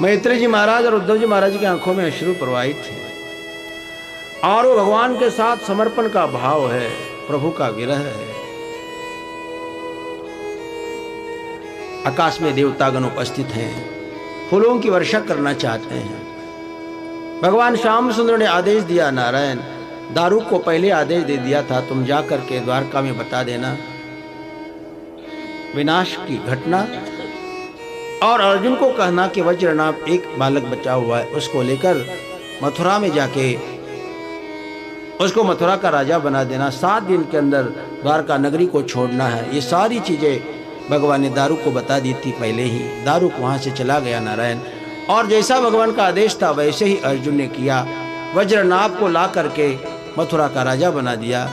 मैत्रेय जी महाराज और उद्धव जी महाराज की आंखों में अश्रु प्रवाहित थे, और वो भगवान के साथ समर्पण का भाव है, प्रभु का विरह है। आकाश में देवतागण उपस्थित हैं, फूलों की वर्षा करना चाहते हैं। भगवान श्याम सुंदर ने आदेश दिया, नारायण दारुक को पहले आदेश दे दिया था, तुम जाकर के द्वारका में बता देना विनाश की घटना, और अर्जुन को कहना कि वज्र नाम एक बालक बचा हुआ है, उसको लेकर मथुरा में जाके उसको मथुरा का राजा बना देना। 7 दिन के अंदर द्वारका नगरी को छोड़ना है। ये सारी चीज़ें भगवान ने दारुक को बता दी थी पहले ही। दारुक वहाँ से चला गया नारायण, और जैसा भगवान का आदेश था वैसे ही अर्जुन ने किया। वज्रनाभ को ला करके मथुरा का राजा बना दिया।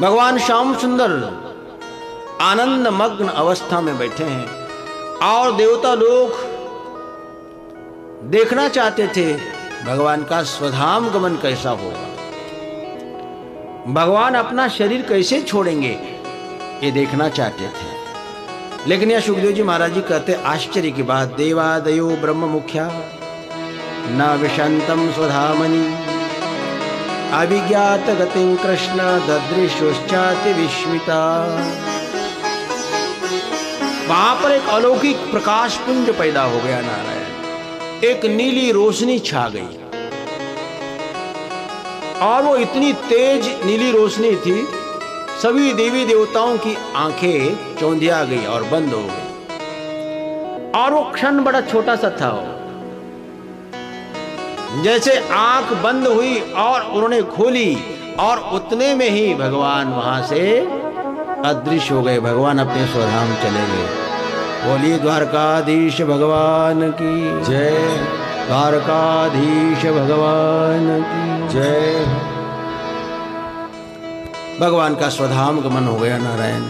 भगवान श्याम सुंदर आनंद मग्न अवस्था में बैठे हैं, और देवता लोग देखना चाहते थे भगवान का स्वधाम गमन कैसा होगा, भगवान अपना शरीर कैसे छोड़ेंगे, ये देखना चाहते थे। लेकिन यह शुकदेव जी महाराज जी कहते, आश्चर्य की बात, देवादयो ब्रह्म मुख्या न विशांतम स्वधामनि अभिज्ञात गतिं कृष्ण ददृशोश्चाति विस्मिता। वहां पर एक अलौकिक प्रकाश पुंज पैदा हो गया नारायण, एक नीली रोशनी छा गई, और वो इतनी तेज नीली रोशनी थी सभी देवी देवताओं की आंखें चौंधिया गई और बंद हो गई। और वो क्षण बड़ा छोटा सा था, जैसे आंख बंद हुई और उन्होंने खोली, और उतने में ही भगवान वहां से अदृश्य हो गए। भगवान अपने स्वधाम चले गए। बोलिए द्वारकाधीश भगवान की जय, द्वारकाधीश भगवान की जय। भगवान का स्वधाम गमन हो गया नारायण।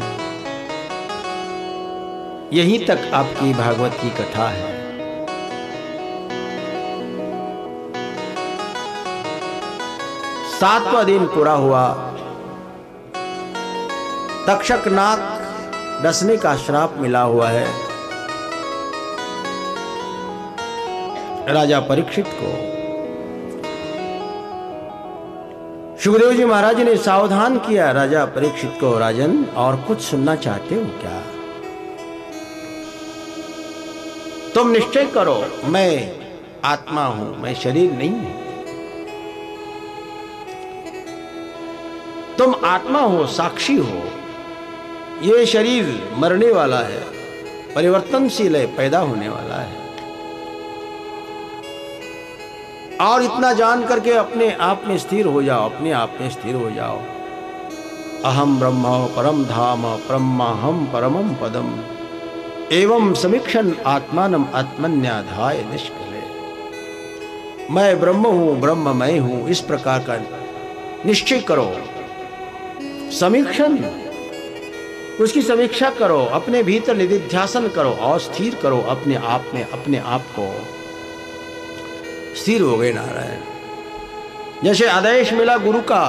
यहीं तक आपकी भागवत की कथा है। सातवां दिन पूरा हुआ। तक्षक नाग डसने का श्राप मिला हुआ है राजा परीक्षित को। शुकदेव जी महाराज ने सावधान किया राजा परीक्षित को, राजन और कुछ सुनना चाहते हो क्या? तुम निश्चय करो, मैं आत्मा हूं, मैं शरीर नहीं हूं। तुम आत्मा हो, साक्षी हो। ये शरीर मरने वाला है, परिवर्तनशील है, पैदा होने वाला है। और इतना जान करके अपने आप में स्थिर हो जाओ, अपने आप में स्थिर हो जाओ। अहम ब्रह्म परम धाम ब्रह्माहम परमम पदम एवं समीक्षण आत्मानम आत्मन्याधाय निष्क्रिय। मैं ब्रह्म हूँ, ब्रह्ममय हूँ, इस प्रकार का निश्चय करो। समीक्षण, उसकी समीक्षा करो, अपने भीतर निधिध्यासन करो और स्थिर करो अपने आप में, अपने आप को। स्थिर हो गए नारायण, जैसे आदेश मिला गुरु का,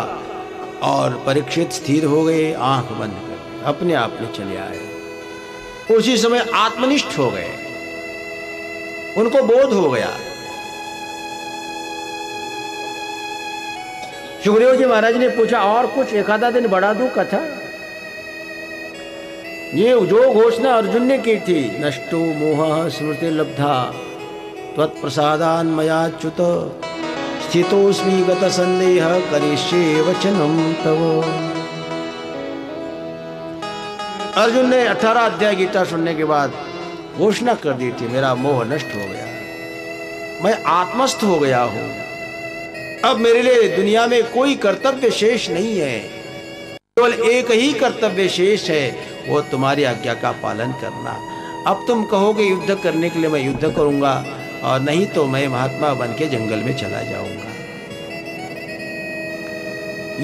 और परीक्षित स्थिर हो गए, आंख बंद कर अपने आप में चले आए। उसी समय आत्मनिष्ठ हो गए, उनको बोध हो गया। सुखदेव जी महाराज ने पूछा, और कुछ एक आधा दिन बढ़ा दूं कथा? ये जो घोषणा अर्जुन ने की थी, नष्टो मोह स्मृति लब्धा त्वत्प्रसादान मयाच्युत स्थितोस्मि गत संदेह करिष्ये वचनम तव। अर्जुन ने 18 अध्याय गीता सुनने के बाद घोषणा कर दी थी, मेरा मोह नष्ट हो गया, मैं आत्मस्थ हो गया हूँ, अब मेरे लिए दुनिया में कोई कर्तव्य शेष नहीं है, केवल एक ही कर्तव्य शेष है, वो तुम्हारी आज्ञा का पालन करना। अब तुम कहोगे युद्ध करने के लिए, मैं युद्ध करूंगा, और नहीं तो मैं महात्मा बन के जंगल में चला जाऊंगा।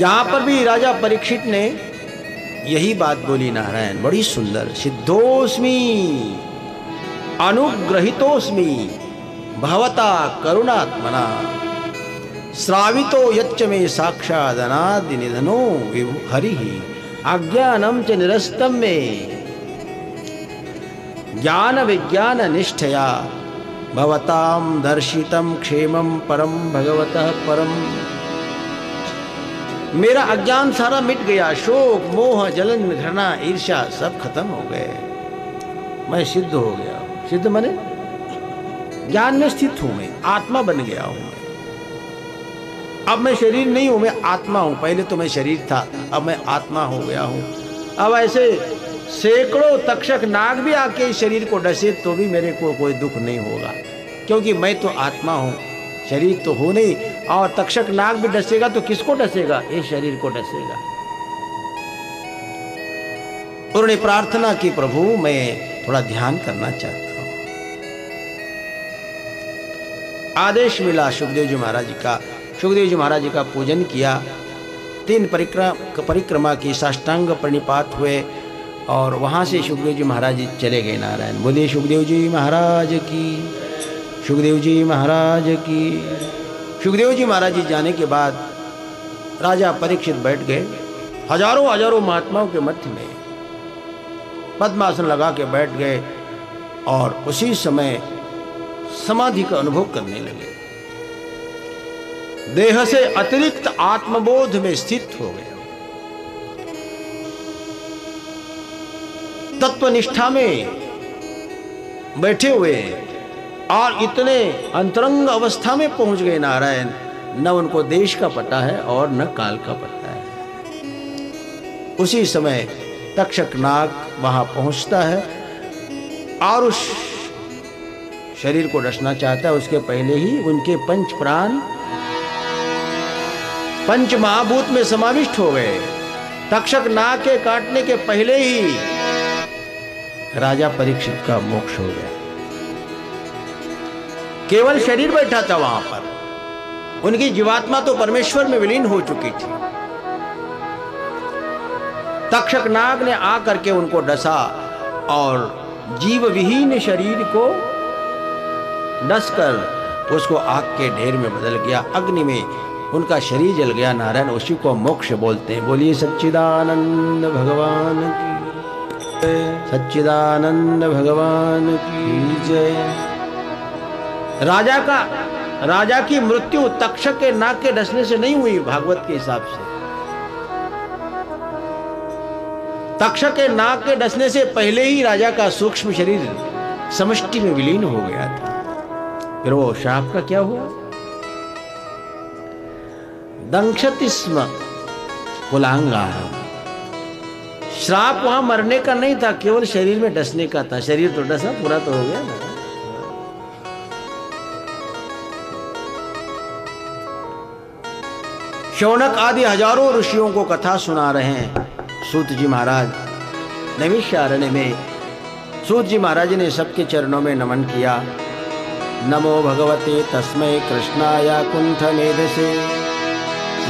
यहाँ पर भी राजा परीक्षित ने यही बात बोली नारायण, बड़ी सुंदर। सिद्धोस्मी अनुग्रहितोस्मी भवता करुणात्मना श्रावितो यच्च मे साक्षाद अनादि निधनो विभु हरिः अज्ञानम च निरस्तम मे ज्ञान विज्ञान निष्ठया भवतां दर्शितं क्षेमं परम भगवतः परम। मेरा अज्ञान सारा मिट गया, शोक मोह जलन घृणा ईर्ष्या सब खत्म हो गए, मैं सिद्ध हो गया। सिद्ध माने ज्ञान में स्थित हूं, मैं आत्मा बन गया हूं। अब मैं शरीर नहीं हूं, मैं आत्मा हूं। पहले तो मैं शरीर था, अब मैं आत्मा हो गया हूं। अब ऐसे सैकड़ों तक्षक नाग भी आके इस शरीर को डसे तो भी मेरे को कोई दुख नहीं होगा, क्योंकि मैं तो आत्मा हूँ, शरीर तो हो नहीं। और तक्षक नाग भी डसेगा तो किसको डसेगा? इस शरीर को डसेगा। उन्होंने प्रार्थना की, प्रभु मैं थोड़ा ध्यान करना चाहता हूँ। आदेश मिला सुखदेव जी महाराज का। सुखदेव जी महाराज का पूजन किया, 3 परिक्रमा की, साष्टांग प्रणिपात हुए और वहाँ से सुखदेव जी महाराज चले गए। नारायण बोलिए सुखदेव जी महाराज की, सुखदेव जी महाराज की। सुखदेव जी महाराज जी जाने के बाद राजा परीक्षित बैठ गए, हजारों हजारों महात्माओं के मध्य में पद्मासन लगा के बैठ गए और उसी समय समाधि का अनुभव करने लगे। देह से अतिरिक्त आत्मबोध में स्थित हो गए। तत्वनिष्ठा में बैठे हुए और इतने अंतरंग अवस्था में पहुंच गए नारायण, न उनको देश का पता है और न काल का पता है। उसी समय तक्षक नाग वहां पहुंचता है और उस शरीर को डसना चाहता है। उसके पहले ही उनके पंच प्राण पंच महाभूत में समाविष्ट हो गए। तक्षक नाग के काटने के पहले ही राजा परीक्षित का मोक्ष हो गया। केवल शरीर बैठा था वहां पर, उनकी जीवात्मा तो परमेश्वर में विलीन हो चुकी थी। तक्षक नाग ने आकर के उनको डसा और जीव विहीन शरीर को डसकर उसको आग के ढेर में बदल गया, अग्नि में उनका शरीर जल गया। नारायण उसी को मोक्ष बोलते हैं। बोलिए सच्चिदानंद भगवान की, सच्चिदानंद भगवान की जय। राजा की मृत्यु तक्षक के नाग के डसने से नहीं हुई भागवत के हिसाब से। तक्षक के नाग के डसने से पहले ही राजा का सूक्ष्म शरीर समष्टि में विलीन हो गया था। फिर वो शाप का क्या हुआ? दंशति स्म कुलांगा। श्राप वहां मरने का नहीं था, केवल शरीर में डसने का था। शरीर तो डसा, पूरा तो हो गया ना। शौनक आदि हजारों ऋषियों को कथा सुना रहे हैं सूत जी महाराज नैमिषारण्य में। सूत जी महाराज ने सबके चरणों में नमन किया। नमो भगवते तस्मै कृष्णाया कुंठमेधसे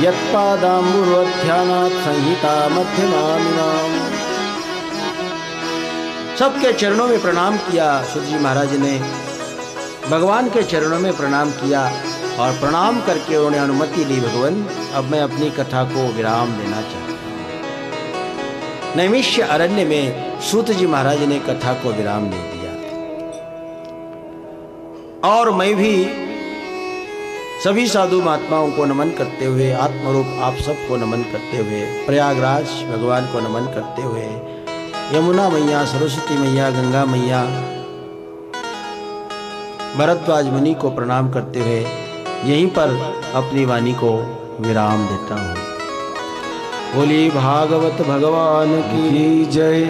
यत्पादाम्बुरोध्यानात् संहिता मध्यमामिनाम्। सबके चरणों में प्रणाम किया सूत जी महाराज ने, भगवान के चरणों में प्रणाम किया और प्रणाम करके उन्होंने अनुमति ली, भगवान अब मैं अपनी कथा को विराम देना चाहता हूँ। नैमिष्य अरण्य में सूत जी महाराज ने कथा को विराम दे दिया। और मैं भी सभी साधु महात्माओं को नमन करते हुए, आत्मरूप आप सबको नमन करते हुए, प्रयागराज भगवान को नमन करते हुए, यमुना मैया, सरस्वती मैया, गंगा मैया, भरद्वाज मुनि को प्रणाम करते हुए यहीं पर अपनी वाणी को विराम देता हूँ। बोली भागवत भगवान की जय,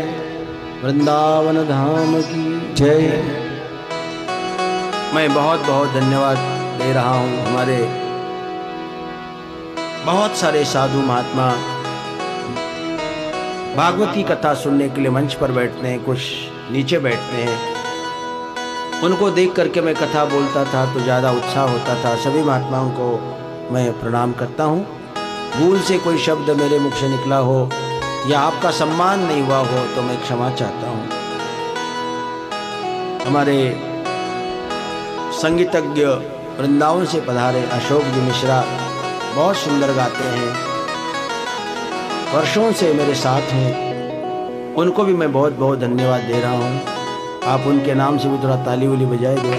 वृंदावन धाम की जय। मैं बहुत बहुत धन्यवाद दे रहा हूं हमारे बहुत सारे साधु महात्मा भागवत की कथा सुनने के लिए मंच पर बैठते हैं, कुछ नीचे बैठते हैं। उनको देख करके मैं कथा बोलता था तो ज़्यादा उत्साह होता था। सभी महात्माओं को मैं प्रणाम करता हूँ। भूल से कोई शब्द मेरे मुख से निकला हो या आपका सम्मान नहीं हुआ हो तो मैं क्षमा चाहता हूँ। हमारे संगीतज्ञ वृंदावन से पधारे अशोक जी मिश्रा बहुत सुंदर गाते हैं, वर्षों से मेरे साथ हैं, उनको भी मैं बहुत बहुत धन्यवाद दे रहा हूँ। आप उनके नाम से भी थोड़ा ताली उली बजाएंगे।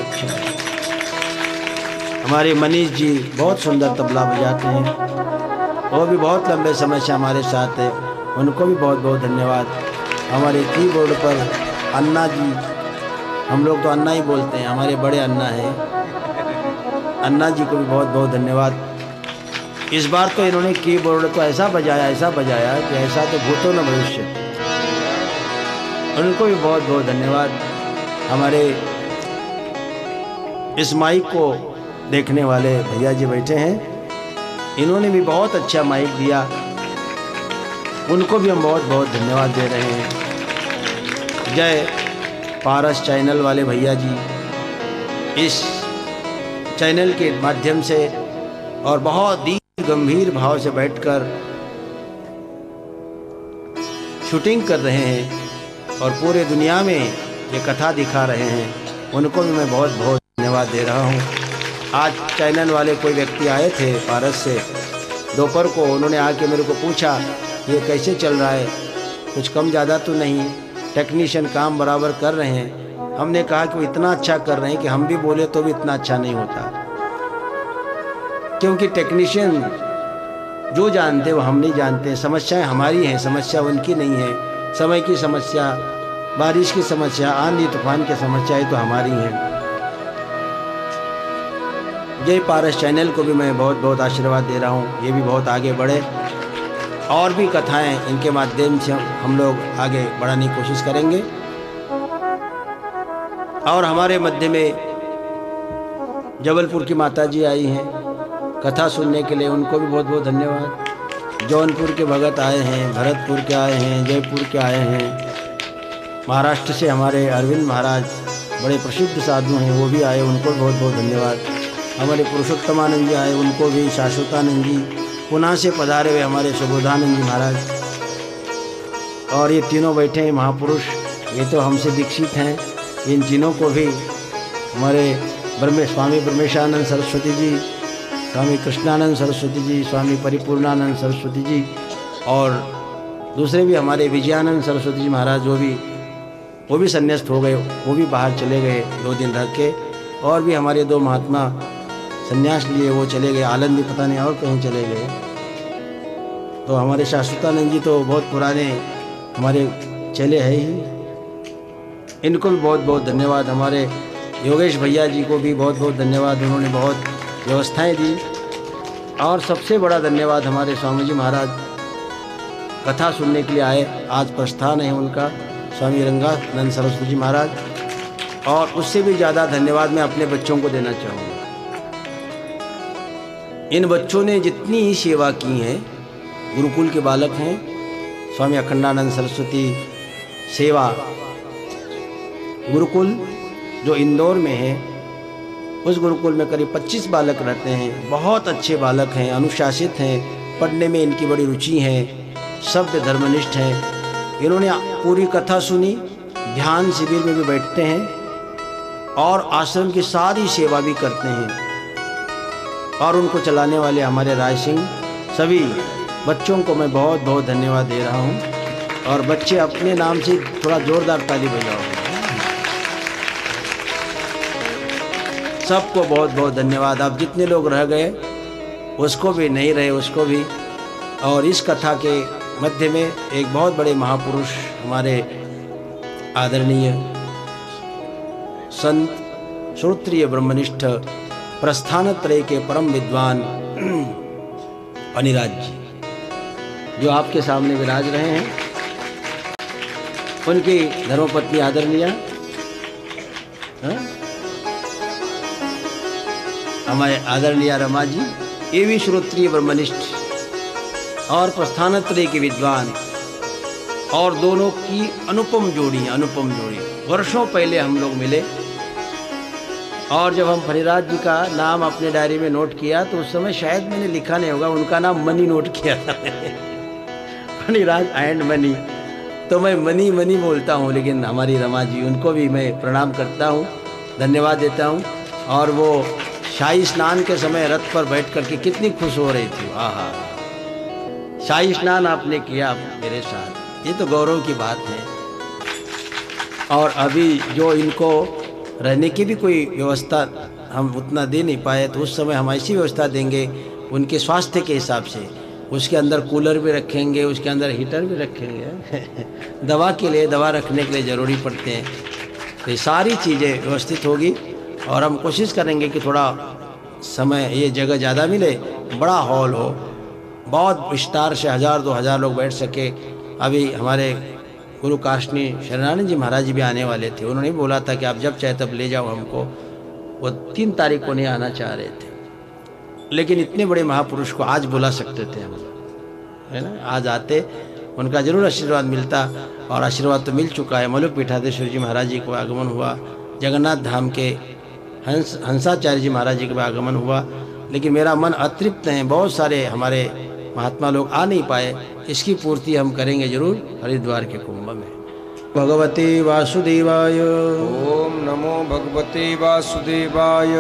हमारे मनीष जी बहुत सुंदर तबला बजाते हैं, वो भी बहुत लंबे समय से हमारे साथ हैं, उनको भी बहुत बहुत धन्यवाद। हमारे कीबोर्ड पर अन्ना जी, हम लोग तो अन्ना ही बोलते हैं, हमारे बड़े अन्ना हैं, अन्ना जी को भी बहुत बहुत धन्यवाद। इस बार तो इन्होंने कीबोर्ड को ऐसा बजाया कि ऐसा तो भूतो न भविष्य, उनको भी बहुत बहुत धन्यवाद। हमारे इस माइक को देखने वाले भैया जी बैठे हैं, इन्होंने भी बहुत अच्छा माइक दिया, उनको भी हम बहुत बहुत धन्यवाद दे रहे हैं। जय पारस चैनल वाले भैया जी, इस चैनल के माध्यम से और बहुत ही गंभीर भाव से बैठकर शूटिंग कर रहे हैं और पूरे दुनिया में ये कथा दिखा रहे हैं, उनको भी मैं बहुत बहुत धन्यवाद दे रहा हूँ। आज चैनल वाले कोई व्यक्ति आए थे भारत से दोपहर को, उन्होंने आके मेरे को पूछा ये कैसे चल रहा है, कुछ कम ज़्यादा तो नहीं, टेक्नीशियन काम बराबर कर रहे हैं। हमने कहा कि वो इतना अच्छा कर रहे हैं कि हम भी बोले तो भी इतना अच्छा नहीं होता, क्योंकि टेक्नीशियन जो जानते वो हम नहीं जानते। समस्याएं हमारी हैं, समस्या उनकी नहीं है। समय की समस्या, बारिश की समस्या, आंधी तूफान की समस्याएं तो हमारी हैं। जय पारस चैनल को भी मैं बहुत बहुत आशीर्वाद दे रहा हूं, ये भी बहुत आगे बढ़े और भी कथाएं इनके माध्यम से हम लोग आगे बढ़ाने की कोशिश करेंगे। और हमारे मध्य में जबलपुर की माता जी आई हैं कथा सुनने के लिए, उनको भी बहुत बहुत धन्यवाद। जौनपुर के भगत आए हैं, भरतपुर के आए हैं, जयपुर के आए हैं, महाराष्ट्र से हमारे अरविंद महाराज बड़े प्रसिद्ध साधु हैं, वो भी आए, उनको बहुत बहुत धन्यवाद। हमारे पुरुषोत्तमानंद जी आए, उनको भी, शाश्वतानंद जी पुणे से पधारे हुए हमारे सुबोधानंद जी महाराज, और ये तीनों बैठे हैं महापुरुष, ये तो हमसे दीक्षित हैं। इन तीनों को भी हमारे स्वामी ब्रह्मेशानंद सरस्वती जी, स्वामी कृष्णानंद सरस्वती जी, स्वामी परिपूर्णानंद सरस्वती जी और दूसरे भी हमारे विजयानंद सरस्वती जी महाराज, वो भी संन्यास्त हो गए, वो भी बाहर चले गए 2 दिन रह के। और भी हमारे 2 महात्मा संन्यास लिए, वो चले गए आलंदी, पता नहीं और कहीं चले गए। तो हमारे शाश्वतानंद जी तो बहुत पुराने हमारे चले हैं ही, इनको भी बहुत बहुत धन्यवाद। हमारे योगेश भैया जी को भी बहुत बहुत धन्यवाद, उन्होंने बहुत व्यवस्थाएं दी। और सबसे बड़ा धन्यवाद हमारे स्वामी जी महाराज कथा सुनने के लिए आए, आज प्रस्थान है उनका, स्वामी रंगानंद सरस्वती जी महाराज। और उससे भी ज़्यादा धन्यवाद मैं अपने बच्चों को देना चाहूँगा। इन बच्चों ने जितनी ही सेवा की है, गुरुकुल के बालक हैं, स्वामी अखंडानंद सरस्वती सेवा गुरुकुल जो इंदौर में है, उस गुरुकुल में करीब 25 बालक रहते हैं। बहुत अच्छे बालक हैं, अनुशासित हैं, पढ़ने में इनकी बड़ी रुचि है, सभ्य धर्मनिष्ठ हैं। इन्होंने पूरी कथा सुनी, ध्यान शिविर में भी बैठते हैं और आश्रम की सारी सेवा भी करते हैं। और उनको चलाने वाले हमारे राय सिंह, सभी बच्चों को मैं बहुत बहुत धन्यवाद दे रहा हूँ। और बच्चे अपने नाम से थोड़ा ज़ोरदार ताली बजाओ। सबको बहुत बहुत धन्यवाद। आप जितने लोग रह गए, उसको भी नहीं रहे, उसको भी। और इस कथा के मध्य में एक बहुत बड़े महापुरुष हमारे आदरणीय संत श्रोत्रिय ब्रह्मनिष्ठ प्रस्थानत्रय के परम विद्वान अनिराज जी जो आपके सामने विराज रहे हैं, उनकी धर्मपत्नी आदरणीय हमारे आदरणीय रमा जी, ये भी श्रोत्रिय ब्रह्मनिष्ठ और प्रस्थानत्रय के विद्वान और दोनों की अनुपम जोड़ी। वर्षों पहले हम लोग मिले और जब हम हरिराज जी का नाम अपने डायरी में नोट किया तो उस समय शायद मैंने लिखा नहीं होगा, उनका नाम मनी नोट किया था हरिराज एंड मनी, तो मैं मनी मनी बोलता हूँ। लेकिन हमारी रमा जी, उनको भी मैं प्रणाम करता हूँ, धन्यवाद देता हूँ। और वो शाही स्नान के समय रथ पर बैठ कर के कितनी खुश हो रही थी। आहा, शाही स्नान आपने किया मेरे साथ, ये तो गौरव की बात है। और अभी जो इनको रहने की भी कोई व्यवस्था हम उतना दे नहीं पाए, तो उस समय हम ऐसी व्यवस्था देंगे उनके स्वास्थ्य के हिसाब से। उसके अंदर कूलर भी रखेंगे, उसके अंदर हीटर भी रखेंगे दवा के लिए, दवा रखने के लिए ज़रूरी पड़ते हैं। तो ये सारी चीज़ें व्यवस्थित होगी और हम कोशिश करेंगे कि थोड़ा समय, ये जगह ज़्यादा मिले, बड़ा हॉल हो, बहुत विस्तार से 1000-2000 लोग बैठ सके। अभी हमारे गुरु काशनी शरणानंद जी महाराज भी आने वाले थे, उन्होंने बोला था कि आप जब चाहे तब ले जाओ हमको। वो 3 तारीख को नहीं आना चाह रहे थे, लेकिन इतने बड़े महापुरुष को आज बुला सकते थे हम, है ना। आज आते, उनका जरूर आशीर्वाद मिलता, और आशीर्वाद तो मिल चुका है। मलुक पीठाधीश्वर जी महाराज जी को आगमन हुआ, जगन्नाथ धाम के हंसाचार्य जी महाराज जी का आगमन हुआ। लेकिन मेरा मन अतृप्त है, बहुत सारे हमारे महात्मा लोग आ नहीं पाए, इसकी पूर्ति हम करेंगे जरूर हरिद्वार के कुंभ में। भगवते वासुदेवाय ओम नमो भगवते वासुदेवाय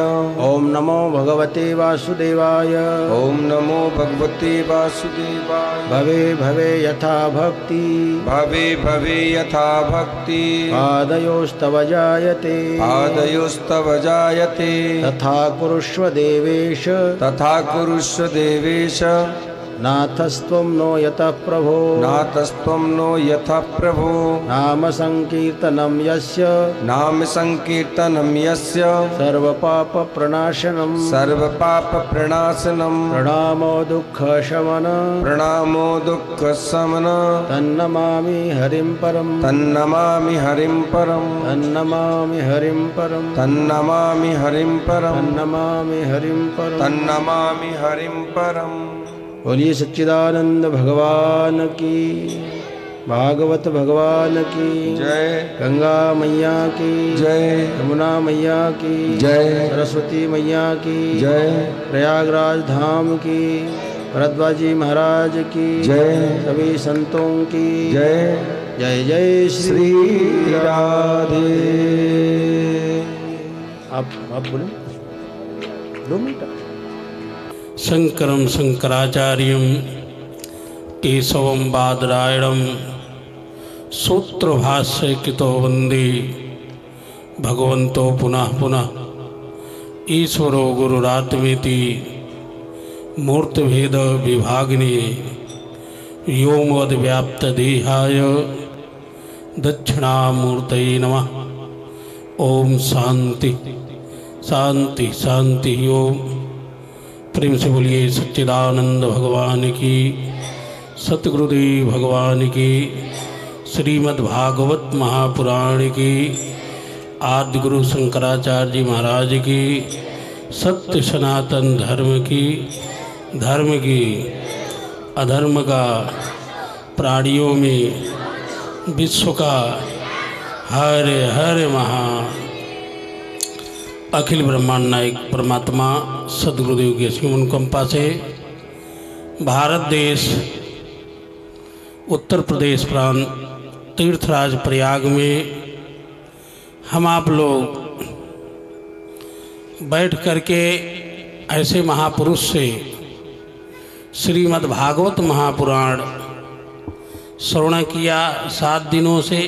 ओम नमो भगवते वासुदेवाय ओम नमो भगवते वासुदेवाय। भवे भवे यथा भक्ति पादयोस्तव जायते तथा कुरुष्व देवेश नाथस्त्वं नो यथा प्रभो नाम संकीर्तनं यस्य सर्व पाप प्रणाशनम् प्रणामो दुःख शमन तन्नमामि हरिं परम्। बोलिए सच्चिदानंद भगवान की, भागवत भगवान की जय, गंगा मैया की जय, यमुना मैया की जय, सरस्वती मैया की जय, प्रयागराज धाम की, भरद्वाज जी महाराज की जय, सभी संतों की जय। जय जय श्री राधे। आप बोलें 2 मिनट। शंकरं शंकराचार्यं केशवं बादरायणं सूत्रभाष्य कृतो वन्दे भगवन्तो पुनः पुनः। ईश्वरो गुरुरात्मेति मूर्तिभेद विभागिने व्योमवद्व्याप्तदेहाय दक्षिणामूर्तये नमः। ओम शांति शांति शांति। ओम प्रेम से बोलिए सच्चिदानंद भगवान की, सतगुरुदेव भगवान की, श्रीमद् भागवत महापुराण की, आदि गुरु शंकराचार्य जी महाराज की, सत्य सनातन धर्म की अधर्म का, प्राणियों में विश्व का, हर हर महा। अखिल ब्रह्मांड नायक परमात्मा सदगुरुदेव की असीम अनुकंपा से भारत देश, उत्तर प्रदेश प्रांत, तीर्थराज प्रयाग में हम आप लोग बैठ करके ऐसे महापुरुष से श्रीमद् भागवत महापुराण श्रवण किया। 7 दिनों से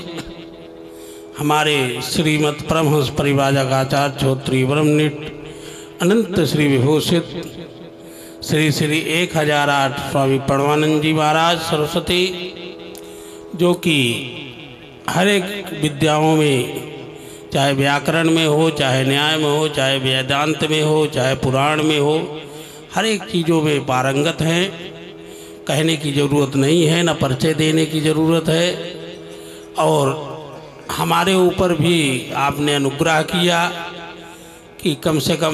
हमारे श्रीमद् परमहंस परिव्राजकाचार्य श्रोत्री ब्रह्मनिष्ठ अनंत श्री विभूषित श्री श्री 1008 स्वामी प्रणवानंद जी महाराज सरस्वती, जो कि हर एक विद्याओं में, चाहे व्याकरण में हो, चाहे न्याय में हो, चाहे वेदांत में हो, चाहे पुराण में हो, हर एक चीज़ों में पारंगत हैं। कहने की ज़रूरत नहीं है, न परिचय देने की ज़रूरत है। और हमारे ऊपर भी आपने अनुग्रह किया कि कम से कम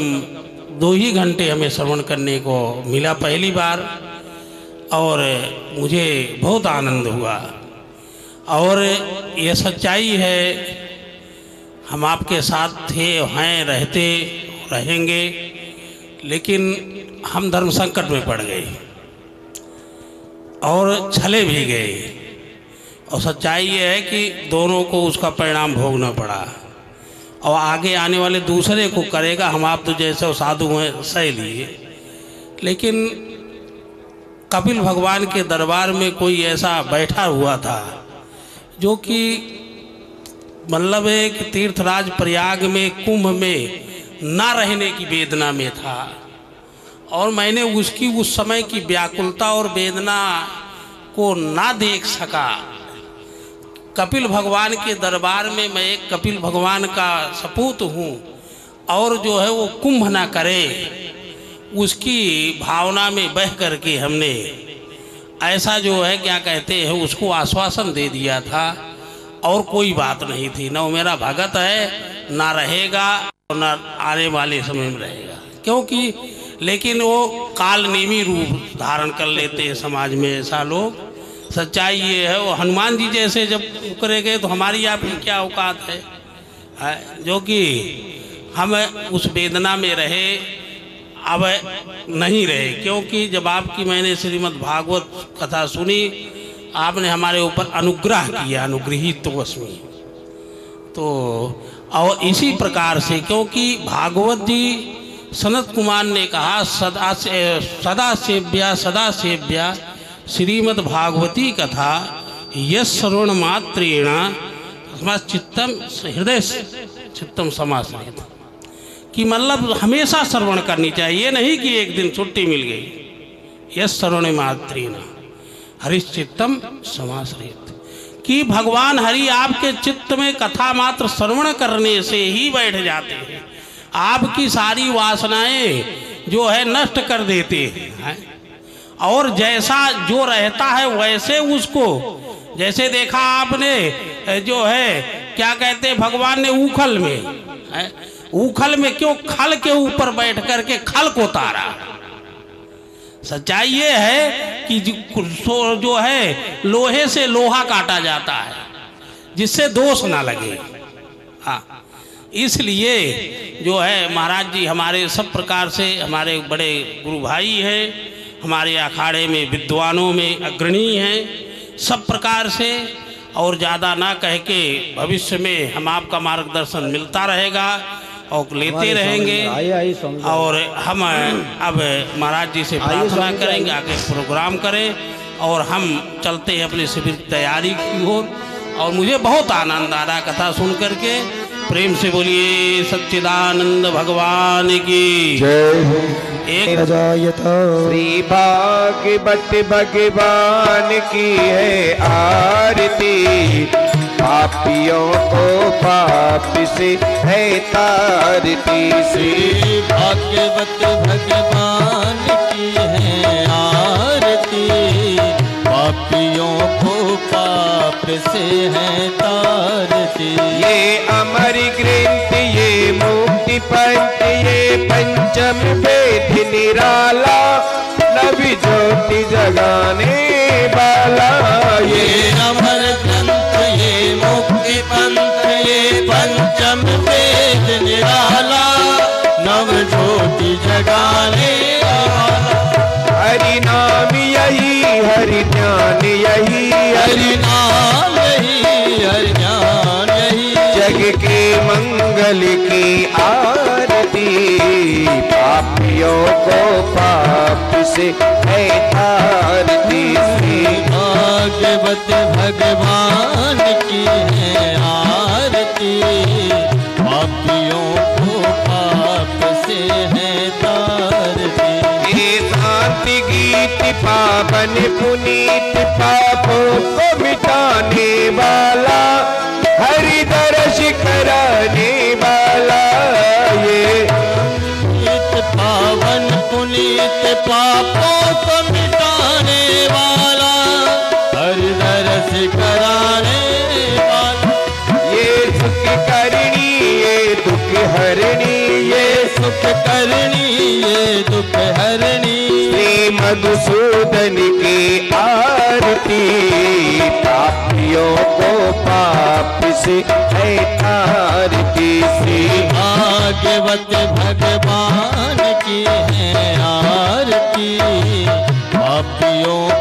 2 ही घंटे हमें श्रवण करने को मिला पहली बार, और मुझे बहुत आनंद हुआ। और ये सच्चाई है, हम आपके साथ थे, हैं, रहते रहेंगे, लेकिन हम धर्म संकट में पड़ गए और छले भी गए। और सच्चाई ये है कि दोनों को उसका परिणाम भोगना पड़ा और आगे आने वाले दूसरे को करेगा। हम आप तो जैसे साधु हैं सह लिए, लेकिन कपिल भगवान के दरबार में कोई ऐसा बैठा हुआ था जो कि मतलब एक तीर्थराज प्रयाग में कुंभ में ना रहने की वेदना में था। और मैंने उसकी उस समय की व्याकुलता और वेदना को ना देख सका। कपिल भगवान के दरबार में मैं एक कपिल भगवान का सपूत हूँ और जो है वो कुंभ ना करे, उसकी भावना में बह करके हमने ऐसा जो है क्या कहते हैं उसको आश्वासन दे दिया था। और कोई बात नहीं थी, ना वो मेरा भगत है, ना रहेगा और ना आने वाले समय में रहेगा, क्योंकि लेकिन वो कालनेमी रूप धारण कर लेते हैं समाज में ऐसा लोग। सच्चाई ये है, वो हनुमान जी जैसे जब उकरे गए तो हमारी आपकी क्या औकात है जो कि हम उस वेदना में रहे, अब नहीं रहे। क्योंकि जब आपकी मैंने श्रीमद् भागवत कथा सुनी, आपने हमारे ऊपर अनुग्रह किया, अनुग्रहित तो वस्मी तो। और इसी प्रकार से, क्योंकि भागवत जी सनत कुमार ने कहा सदा सेव्या श्रीमद् भागवती कथा यश श्रवण मात्रेण चित्तम हृदय चित्तम समाश्रित, कि मतलब हमेशा श्रवण करनी चाहिए, नहीं कि एक दिन छुट्टी मिल गई। यश श्रवण मात्रेण हरिश्चित्तम समाश्रित, कि भगवान हरि आपके चित्त में कथा मात्र श्रवण करने से ही बैठ जाते हैं, आपकी सारी वासनाएं जो है नष्ट कर देते हैं। और जैसा जो रहता है वैसे उसको, जैसे देखा आपने जो है क्या कहते हैं भगवान ने उखल में, उखल में क्यों खल के ऊपर बैठ करके खल को तारा। सच्चाई ये है कि जो है लोहे से लोहा काटा जाता है जिससे दोष ना लगे। हाँ, इसलिए जो है महाराज जी हमारे सब प्रकार से हमारे बड़े गुरु भाई हैं, हमारे अखाड़े में विद्वानों में अग्रणी हैं सब प्रकार से। और ज़्यादा ना कह के भविष्य में हम आपका मार्गदर्शन मिलता रहेगा और लेते रहेंगे। और हम अब महाराज जी से प्रार्थना करेंगे आगे प्रोग्राम करें, और हम चलते हैं अपने शिविर की तैयारी की ओर। और मुझे बहुत आनंद आ रहा कथा सुन करके। प्रेम से बोलिए सच्चिदानंद भगवान की जय। एक श्री भागवत भगवान की है आरती, पापियों को पाप से है तारती। श्री भागवत भगवान की है आरती, पापियों को पाप से है तारती। ये अमर ग्रंथ, ये मुक्ति पंथ, ये पंचम वेद निराला, नबी ज्योति जगाने वाला। ये अमर ग्रंथ, ये मुक्ति पंथ, ये पंचम वेद निराला, नव ज्योति जगाने वाला। हरि नाम यही, हरि ज्ञान यही, हरि नाम यही, हरि ज्ञान यही। जग के मंगल की आरती, पापियों को पाप से है तारती। भागवत भगवान की है आरती, पापियों को पाप से है तारती। गीत पावन पुनीत, पापों को मिटाने वाला, हरि दर्श कराने वाला। ये गीत पावन पुनीत, पापों को मिटाने वाला, हरि दर्श कराने वाला। ये सुख करणी, ये दुख हरणी, ये सुख करणी, ये दुख हरणी। मधुसूदन की आरती, पापियों को पाप से है तारती से, भागवत भगवान की है आरती, पापियों